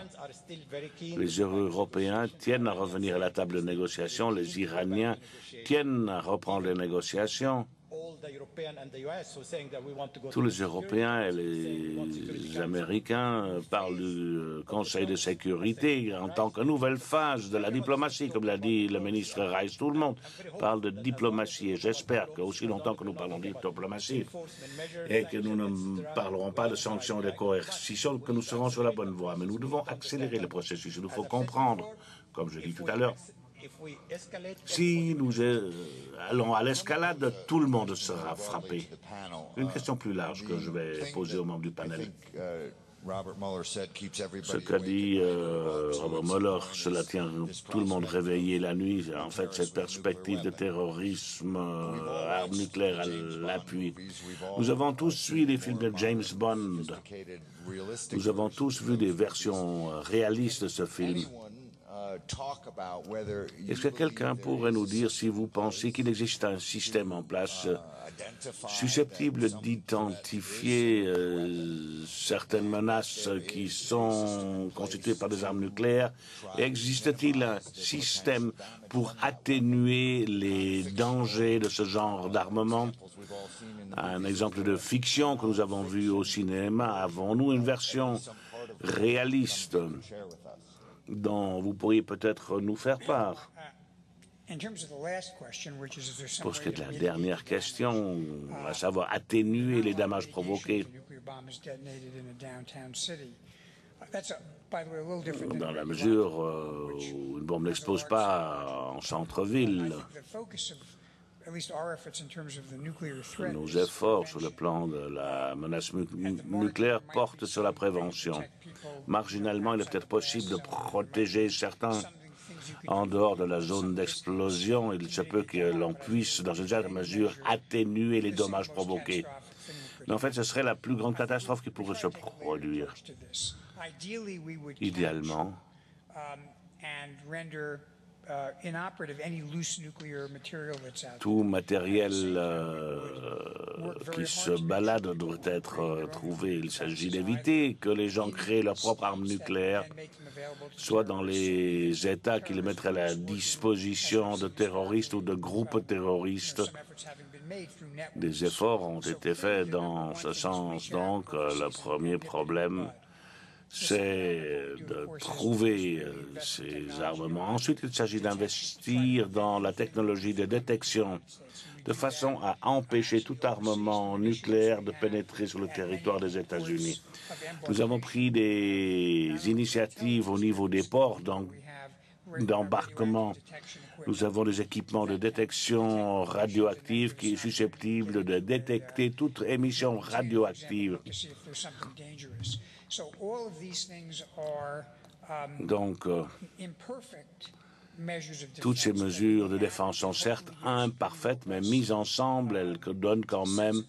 Les Européens tiennent à revenir à la table de négociation. Les Iraniens tiennent à reprendre les négociations. Tous les Européens et les Américains parlent du Conseil de sécurité en tant que nouvelle phase de la diplomatie, comme l'a dit le ministre Rice. Tout le monde parle de diplomatie et j'espère qu'aussi longtemps que nous parlons de diplomatie et que nous ne parlerons pas de sanctions et de coercition, que nous serons sur la bonne voie. Mais nous devons accélérer le processus. Il nous faut comprendre, comme je dis tout à l'heure, si nous allons à l'escalade, tout le monde sera frappé. Une question plus large que je vais poser aux membres du panel. Ce qu'a dit Robert Mueller, cela tient tout le monde réveillé la nuit. En fait, cette perspective de terrorisme, armes nucléaires à l'appui. Nous avons tous suivi les films de James Bond. Nous avons tous vu des versions réalistes de ce film. Est-ce que quelqu'un pourrait nous dire si vous pensez qu'il existe un système en place susceptible d'identifier certaines menaces qui sont constituées par des armes nucléaires? Existe-t-il un système pour atténuer les dangers de ce genre d'armement? Un exemple de fiction que nous avons vu au cinéma, avons-nous une version réaliste dont vous pourriez peut-être nous faire part? Pour ce qui est de la dernière question, à savoir atténuer les dommages provoqués dans la mesure où une bombe n'explose pas en centre-ville, nos efforts sur le plan de la menace nucléaire portent sur la prévention. Marginalement, il est peut-être possible de protéger certains en dehors de la zone d'explosion. Il se peut que l'on puisse, dans une certaine mesure, atténuer les dommages provoqués. Mais en fait, ce serait la plus grande catastrophe qui pourrait se produire. Idéalement, tout matériel qui se balade doit être trouvé. Il s'agit d'éviter que les gens créent leur propre arme nucléaire, soit dans les États qui les mettraient à la disposition de terroristes ou de groupes terroristes. Des efforts ont été faits dans ce sens, donc le premier problème, c'est de trouver ces armements. Ensuite, il s'agit d'investir dans la technologie de détection de façon à empêcher tout armement nucléaire de pénétrer sur le territoire des États-Unis. Nous avons pris des initiatives au niveau des ports d'embarquement. Nous avons des équipements de détection radioactive qui est susceptible de détecter toute émission radioactive. Donc, toutes ces mesures de défense sont certes imparfaites, mais mises ensemble, elles donnent quand même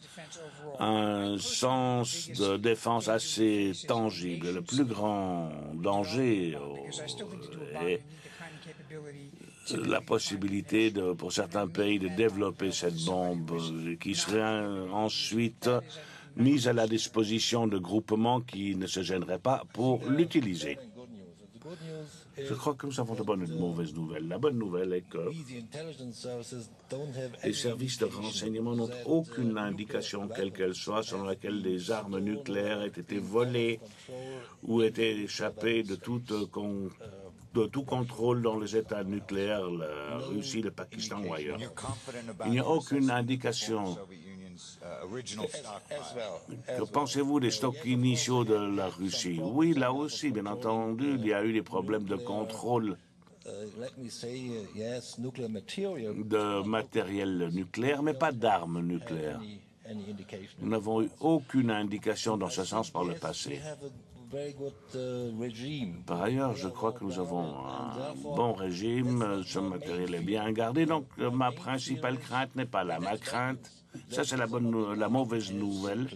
un sens de défense assez tangible. Le plus grand danger est la possibilité pour certains pays de développer cette bombe qui serait ensuite mise à la disposition de groupements qui ne se gêneraient pas pour l'utiliser. Je crois que nous avons de bonnes et de mauvaises nouvelles. La bonne nouvelle est que les services de renseignement n'ont aucune indication, quelle qu'elle soit, selon laquelle des armes nucléaires aient été volées ou étaient échappées de tout contrôle dans les États nucléaires, la Russie, le Pakistan ou ailleurs. Il n'y a aucune indication. Que pensez-vous des stocks initiaux de la Russie? Oui, là aussi, bien entendu, il y a eu des problèmes de contrôle de matériel nucléaire, mais pas d'armes nucléaires. Nous n'avons eu aucune indication dans ce sens par le passé. Par ailleurs, je crois que nous avons un bon régime, ce matériel est bien gardé, donc ma principale crainte n'est pas là. Ma crainte, ça c'est la mauvaise nouvelle.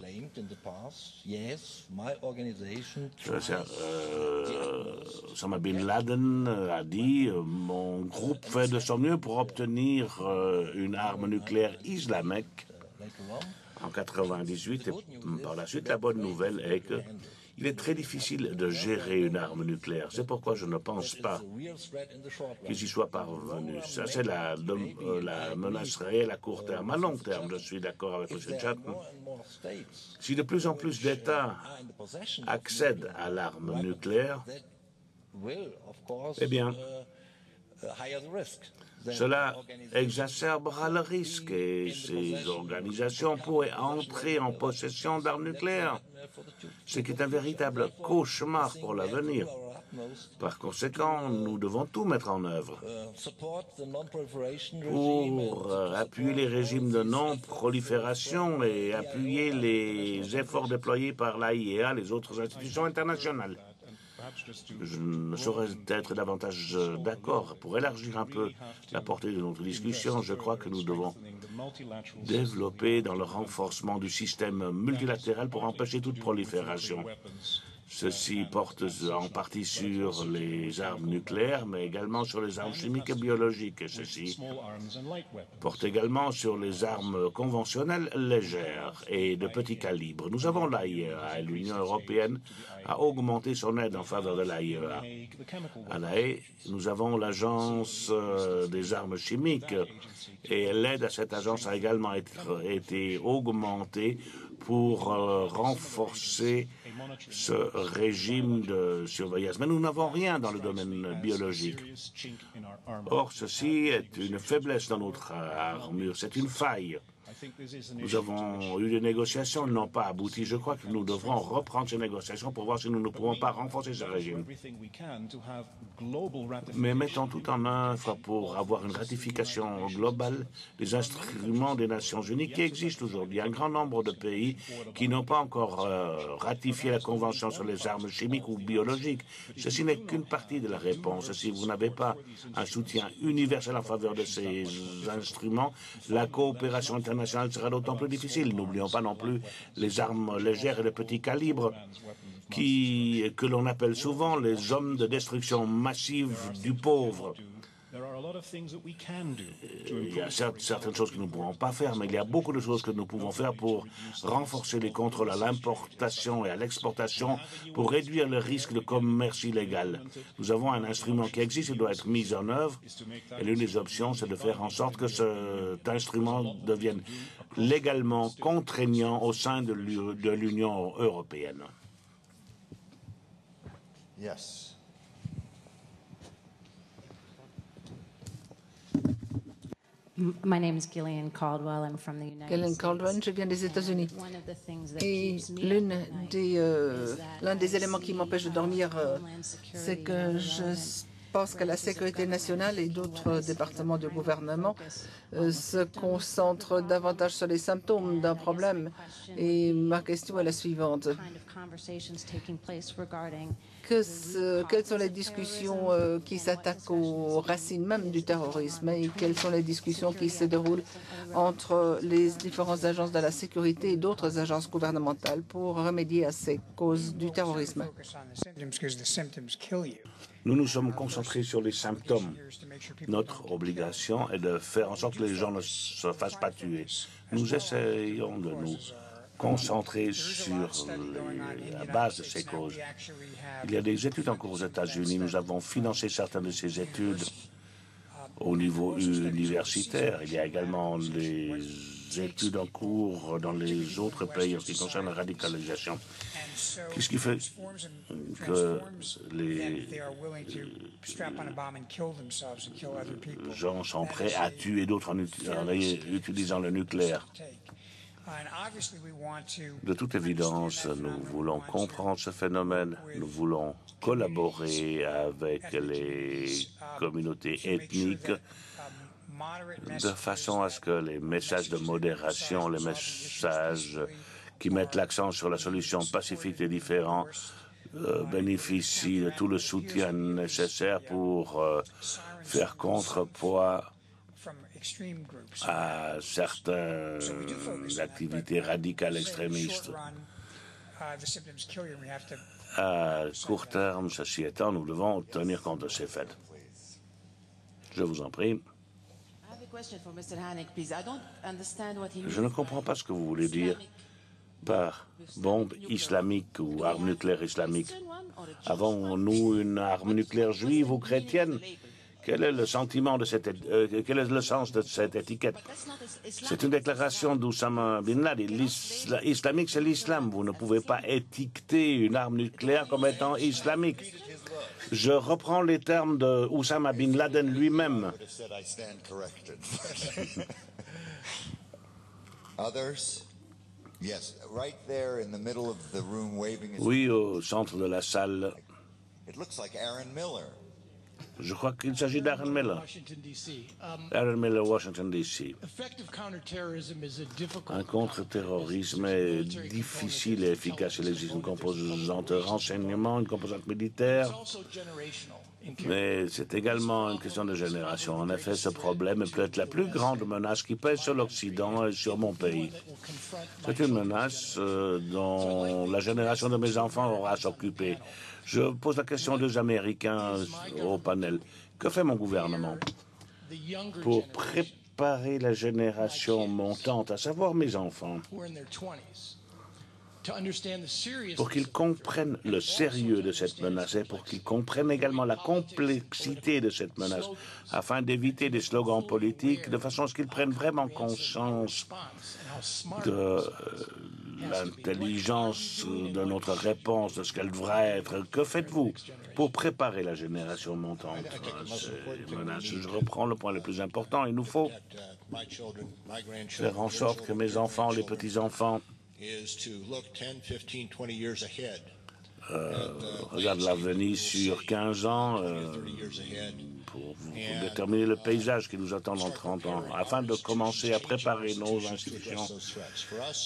Osama Bin Laden a dit « Mon groupe fait de son mieux pour obtenir une arme nucléaire islamique ». En 1998, et par la suite, la bonne nouvelle est qu'il est très difficile de gérer une arme nucléaire. C'est pourquoi je ne pense pas qu'ils y soient parvenus. Ça, c'est la menace réelle à court terme. À long terme, je suis d'accord avec M. Chatton. Si de plus en plus d'États accèdent à l'arme nucléaire, eh bien, cela exacerbera le risque et ces organisations pourraient entrer en possession d'armes nucléaires, ce qui est un véritable cauchemar pour l'avenir. Par conséquent, nous devons tout mettre en œuvre pour appuyer les régimes de non-prolifération et appuyer les efforts déployés par l'AIEA, les autres institutions internationales. Je ne saurais être davantage d'accord. Pour élargir un peu la portée de notre discussion, je crois que nous devons développer dans le renforcement du système multilatéral pour empêcher toute prolifération. Ceci porte en partie sur les armes nucléaires, mais également sur les armes chimiques et biologiques. Et ceci porte également sur les armes conventionnelles légères et de petit calibre. Nous avons l'AIEA et l'Union européenne a augmenté son aide en faveur de l'AIEA. À La Haye, nous avons l'Agence des armes chimiques et l'aide à cette agence a également été augmentée pour renforcer ce régime de surveillance. Mais nous n'avons rien dans le domaine biologique. Or, ceci est une faiblesse dans notre armure, c'est une faille. Nous avons eu des négociations, elles n'ont pas abouti. Je crois que nous devrons reprendre ces négociations pour voir si nous ne pouvons pas renforcer ce régime. Mais mettons tout en œuvre pour avoir une ratification globale des instruments des Nations Unies qui existent aujourd'hui. Un grand nombre de pays qui n'ont pas encore ratifié la Convention sur les armes chimiques ou biologiques. Ceci n'est qu'une partie de la réponse. Si vous n'avez pas un soutien universel en faveur de ces instruments, la coopération internationale internationale sera d'autant plus difficile. N'oublions pas non plus les armes légères et de petit calibre que l'on appelle souvent les hommes de destruction massive du pauvre. Il y a certaines choses que nous ne pourrons pas faire, mais il y a beaucoup de choses que nous pouvons faire pour renforcer les contrôles à l'importation et à l'exportation, pour réduire le risque de commerce illégal. Nous avons un instrument qui existe et doit être mis en œuvre, et l'une des options, c'est de faire en sorte que cet instrument devienne légalement contraignant au sein de l'Union européenne. Yes. My name is Gillian Caldwell. I'm from the United States. Je viens des États-Unis. Et l'un des éléments qui m'empêche de dormir, c'est que je pense que la sécurité nationale et d'autres départements du gouvernement se concentrent davantage sur les symptômes d'un problème. Et ma question est la suivante. Quelles sont les discussions qui s'attaquent aux racines même du terrorisme et quelles sont les discussions qui se déroulent entre les différentes agences de la sécurité et d'autres agences gouvernementales pour remédier à ces causes du terrorisme? Nous nous sommes concentrés sur les symptômes. Notre obligation est de faire en sorte que les gens ne se fassent pas tuer. Nous essayons de nous concentré sur la base de ces causes. Il y a des études en cours aux États-Unis. Nous avons financé certaines de ces études au niveau universitaire. Il y a également des études en cours dans les autres pays en ce qui concerne la radicalisation. Qu'est-ce qui fait que les gens sont prêts à tuer d'autres en utilisant le nucléaire? De toute évidence, nous voulons comprendre ce phénomène, nous voulons collaborer avec les communautés ethniques de façon à ce que les messages de modération, les messages qui mettent l'accent sur la solution pacifique des différents bénéficient de tout le soutien nécessaire pour faire contrepoids à certaines activités radicales extrémistes. À court terme, ceci étant, nous devons tenir compte de ces faits. Je vous en prie. Je ne comprends pas ce que vous voulez dire par bombe islamique ou arme nucléaire islamique. Avons-nous une arme nucléaire juive ou chrétienne? Quel est le sens de cette étiquette? C'est une déclaration d'Oussama Bin Laden. Islamique, c'est l'islam. Vous ne pouvez pas étiqueter une arme nucléaire comme étant islamique. Je reprends les termes d'Oussama Bin Laden lui-même. Oui, au centre de la salle. Je crois qu'il s'agit d'Aaron Miller. Aaron Miller, Washington, D.C. Un contre-terrorisme est difficile et efficace. Il existe une composante renseignement, une composante militaire, mais c'est également une question de génération. En effet, ce problème est peut-être la plus grande menace qui pèse sur l'Occident et sur mon pays. C'est une menace dont la génération de mes enfants aura à s'occuper. Je pose la question aux deux Américains au panel. Que fait mon gouvernement pour préparer la génération montante, à savoir mes enfants, pour qu'ils comprennent le sérieux de cette menace et pour qu'ils comprennent également la complexité de cette menace, afin d'éviter des slogans politiques, de façon à ce qu'ils prennent vraiment conscience de l'intelligence de notre réponse, de ce qu'elle devrait être. Que faites-vous pour préparer la génération montante à ces menaces? Je reprends le point le plus important. Il nous faut faire en sorte que mes enfants, les petits-enfants, regarde l'avenir sur 15 ans pour déterminer le paysage qui nous attend dans 30 ans, afin de commencer à préparer nos institutions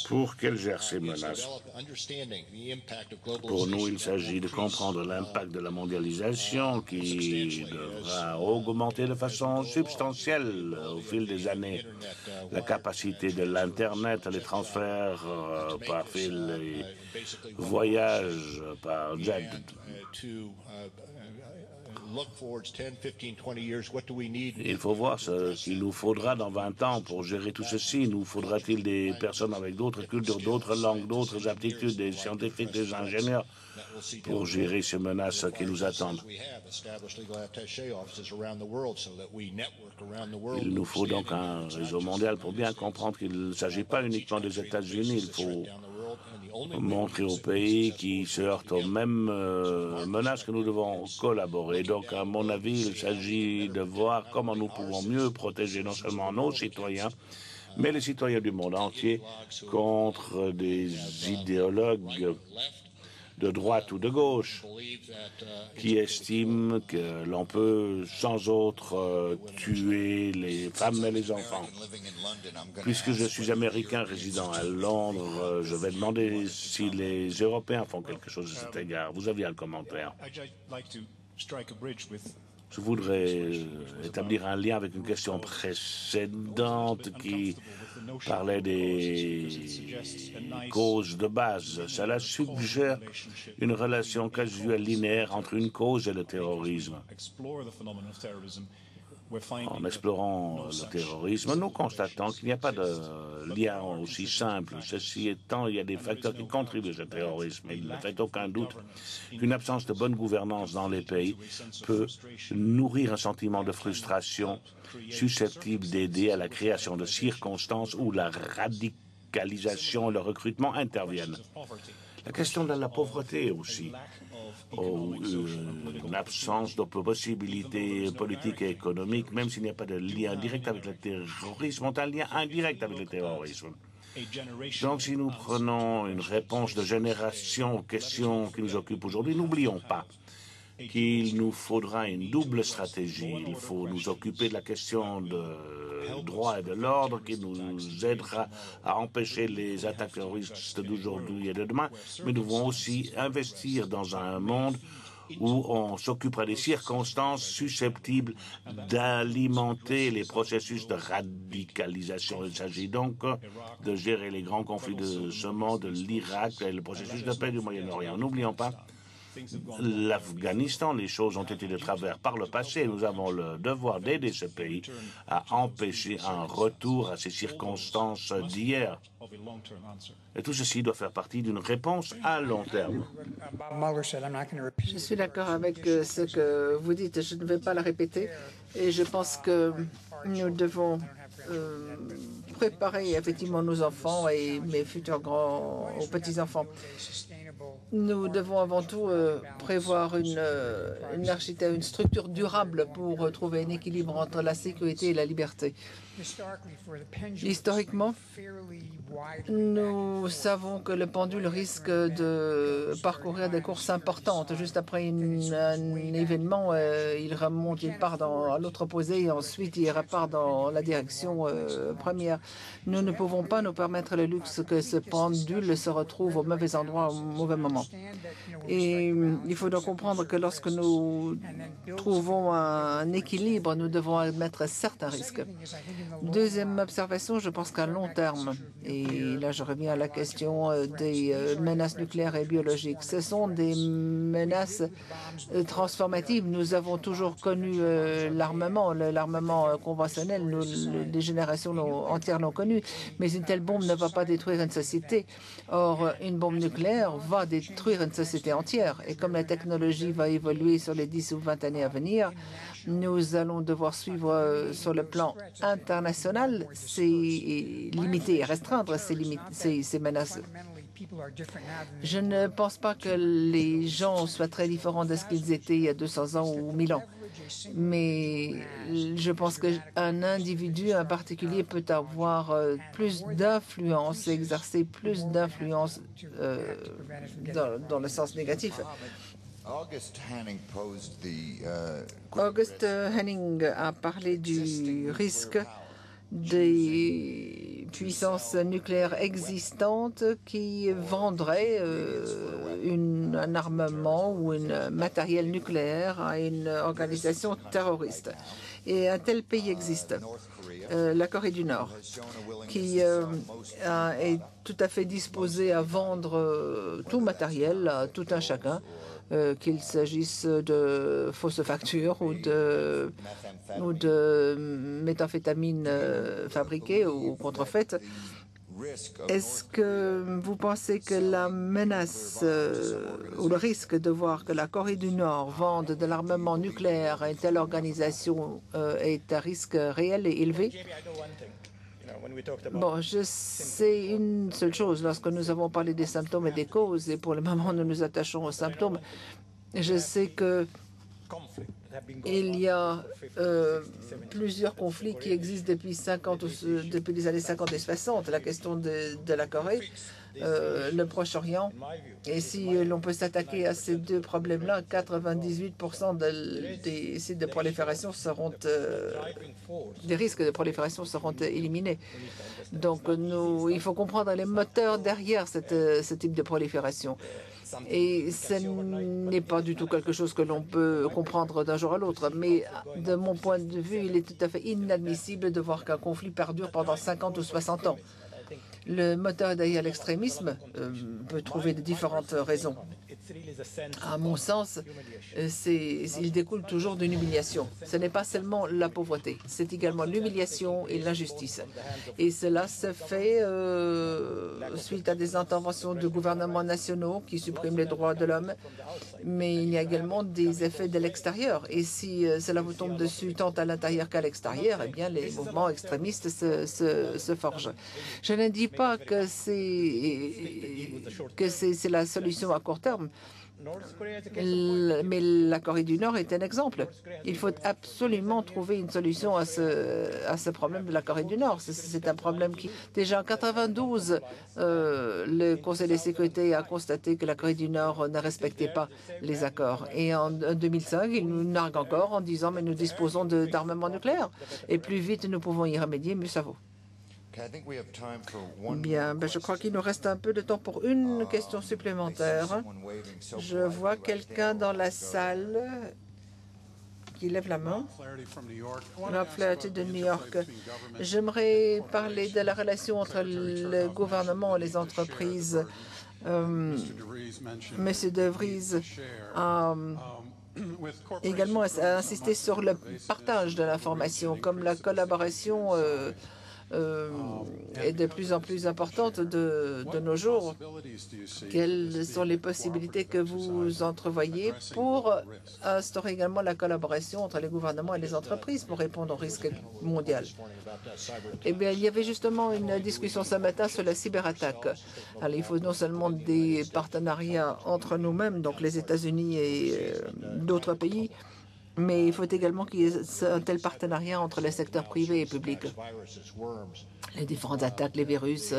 pour qu'elles gèrent ces menaces. Pour nous, il s'agit de comprendre l'impact de la mondialisation qui devra augmenter de façon substantielle au fil des années. La capacité de l'Internet, les transferts par fil, les voyages par jet. Il faut voir ce qu'il nous faudra dans 20 ans pour gérer tout ceci. Nous faudra-t-il des personnes avec d'autres cultures, d'autres langues, d'autres aptitudes, des scientifiques, des ingénieurs pour gérer ces menaces qui nous attendent. Il nous faut donc un réseau mondial pour bien comprendre qu'il ne s'agit pas uniquement des États-Unis. Il faut montrer aux pays qui se heurtent aux mêmes menaces que nous devons collaborer. Donc, à mon avis, il s'agit de voir comment nous pouvons mieux protéger non seulement nos citoyens, mais les citoyens du monde entier contre des idéologues de droite ou de gauche, qui estiment que l'on peut sans autre tuer les femmes et les enfants. Puisque je suis américain résident à Londres, je vais demander si les Européens font quelque chose à cet égard. Vous aviez un commentaire. Je voudrais établir un lien avec une question précédente qui parlait des causes de base. Cela suggère une relation causale linéaire entre une cause et le terrorisme. En explorant le terrorisme, nous constatons qu'il n'y a pas de lien aussi simple. Ceci étant, il y a des facteurs qui contribuent au terrorisme. Il ne fait aucun doute qu'une absence de bonne gouvernance dans les pays peut nourrir un sentiment de frustration susceptible d'aider à la création de circonstances où la radicalisation et le recrutement interviennent. La question de la pauvreté aussi, une absence de possibilités politiques et économiques, même s'il n'y a pas de lien direct avec le terrorisme, ont un lien indirect avec le terrorisme. Donc, si nous prenons une réponse de génération aux questions qui nous occupent aujourd'hui, n'oublions pas qu'il nous faudra une double stratégie. Il faut nous occuper de la question du droit et de l'ordre qui nous aidera à empêcher les attaques terroristes d'aujourd'hui et de demain, mais nous devons aussi investir dans un monde où on s'occupera des circonstances susceptibles d'alimenter les processus de radicalisation. Il s'agit donc de gérer les grands conflits de ce monde, l'Irak et le processus de paix du Moyen-Orient. N'oublions pas l'Afghanistan, les choses ont été de travers par le passé. Nous avons le devoir d'aider ce pays à empêcher un retour à ces circonstances d'hier. Et tout ceci doit faire partie d'une réponse à long terme. Je suis d'accord avec ce que vous dites. Je ne vais pas le répéter. Et je pense que nous devons préparer effectivement nos enfants et mes futurs grands ou petits-enfants. Nous devons avant tout prévoir une structure durable pour trouver un équilibre entre la sécurité et la liberté. Historiquement, nous savons que le pendule risque de parcourir des courses importantes. Juste après un événement, il remonte, il part dans l'autre opposé et ensuite il repart dans la direction première. Nous ne pouvons pas nous permettre le luxe que ce pendule se retrouve au mauvais endroit au mauvais moment. Et il faut donc comprendre que lorsque nous trouvons un équilibre, nous devons admettre certains risques. Deuxième observation, je pense qu'à long terme, et là je reviens à la question des menaces nucléaires et biologiques, ce sont des menaces transformatives. Nous avons toujours connu l'armement conventionnel, les générations entières l'ont connu, mais une telle bombe ne va pas détruire une société. Or, une bombe nucléaire va détruire une société entière, et comme la technologie va évoluer sur les 10 ou 20 années à venir, nous allons devoir suivre sur le plan international, c'est limiter et restreindre ces menaces Je ne pense pas que les gens soient très différents de ce qu'ils étaient il y a 200 ans ou 1000 ans, mais je pense qu'un individu, un particulier, peut avoir plus d'influence, exercer plus d'influence dans le sens négatif. August Hanning a parlé du risque des puissances nucléaires existantes qui vendraient un armement ou un matériel nucléaire à une organisation terroriste. Et un tel pays existe, la Corée du Nord, qui est tout à fait disposée à vendre tout matériel à tout un chacun, qu'il s'agisse de fausses factures ou de méthamphétamines fabriquées ou contrefaites. Est-ce que vous pensez que la menace ou le risque de voir que la Corée du Nord vende de l'armement nucléaire à une telle organisation est un risque réel et élevé? Bon, je sais une seule chose. Lorsque nous avons parlé des symptômes et des causes, et pour le moment, nous nous attachons aux symptômes, je sais que il y a plusieurs conflits qui existent depuis les années 50 et 60. La question de la Corée, le Proche-Orient. Et si l'on peut s'attaquer à ces deux problèmes-là, 98% des sites de prolifération seront des risques de prolifération seront éliminés. Donc, il faut comprendre les moteurs derrière ce type de prolifération. Et ce n'est pas du tout quelque chose que l'on peut comprendre d'un jour à l'autre. Mais de mon point de vue, il est tout à fait inadmissible de voir qu'un conflit perdure pendant 50 ou 60 ans. Le moteur derrière l'extrémisme peut trouver de différentes raisons. À mon sens, il découle toujours d'une humiliation. Ce n'est pas seulement la pauvreté, c'est également l'humiliation et l'injustice. Et cela se fait suite à des interventions de gouvernements nationaux qui suppriment les droits de l'homme, mais il y a également des effets de l'extérieur. Et si cela vous tombe dessus tant à l'intérieur qu'à l'extérieur, eh bien les mouvements extrémistes se forgent. Je ne dis pas que c'est la solution à court terme, mais la Corée du Nord est un exemple. Il faut absolument trouver une solution à ce problème de la Corée du Nord. C'est un problème qui, déjà en 1992, le Conseil de sécurité a constaté que la Corée du Nord ne respectait pas les accords. Et en 2005, ils nous narguent encore en disant « mais nous disposons d'armement nucléaire et plus vite nous pouvons y remédier, mieux ça vaut ». Bien, je crois qu'il nous reste un peu de temps pour une question supplémentaire. Je vois quelqu'un dans la salle qui lève la main. Rob Flaherty de New York. J'aimerais parler de la relation entre le gouvernement et les entreprises. Monsieur de Vries a également insisté sur le partage de l'information, comme la collaboration est de plus en plus importante de nos jours. Quelles sont les possibilités que vous entrevoyez pour instaurer également la collaboration entre les gouvernements et les entreprises pour répondre aux risques mondiaux? Eh bien, il y avait justement une discussion ce matin sur la cyberattaque. Alors, il faut non seulement des partenariats entre nous-mêmes, donc les États-Unis et d'autres pays, mais il faut également qu'il y ait un tel partenariat entre les secteurs privés et publics. Les différentes attaques, les virus,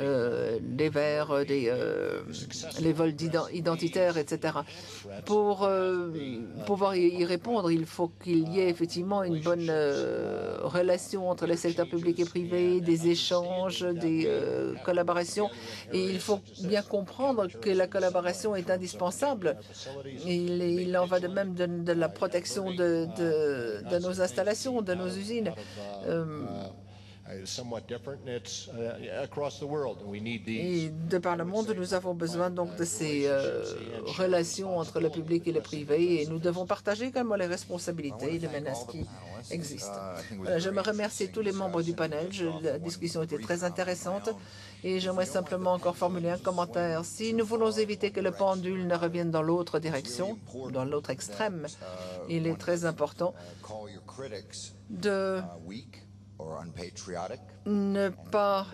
les vers, les vols identitaires, etc. Pour pouvoir y répondre, il faut qu'il y ait effectivement une bonne relation entre les secteurs publics et privés, des échanges, des collaborations. Et il faut bien comprendre que la collaboration est indispensable. Il en va de même de la protection de nos installations, de nos usines. Et de par le monde, nous avons besoin donc de ces relations entre le public et le privé, et nous devons partager également les responsabilités et les menaces qui existent. Voilà, je me remercie tous les membres du panel. La discussion était très intéressante, et j'aimerais simplement encore formuler un commentaire. Si nous voulons éviter que le pendule ne revienne dans l'autre direction, dans l'autre extrême, il est très important de ne pas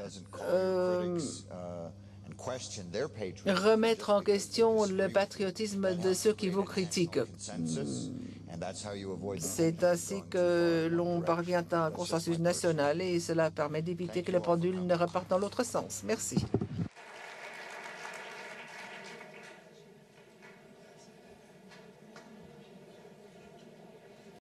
remettre en question le patriotisme de ceux qui vous critiquent. C'est ainsi que l'on parvient à un consensus national et cela permet d'éviter que le pendule ne reparte dans l'autre sens. Merci.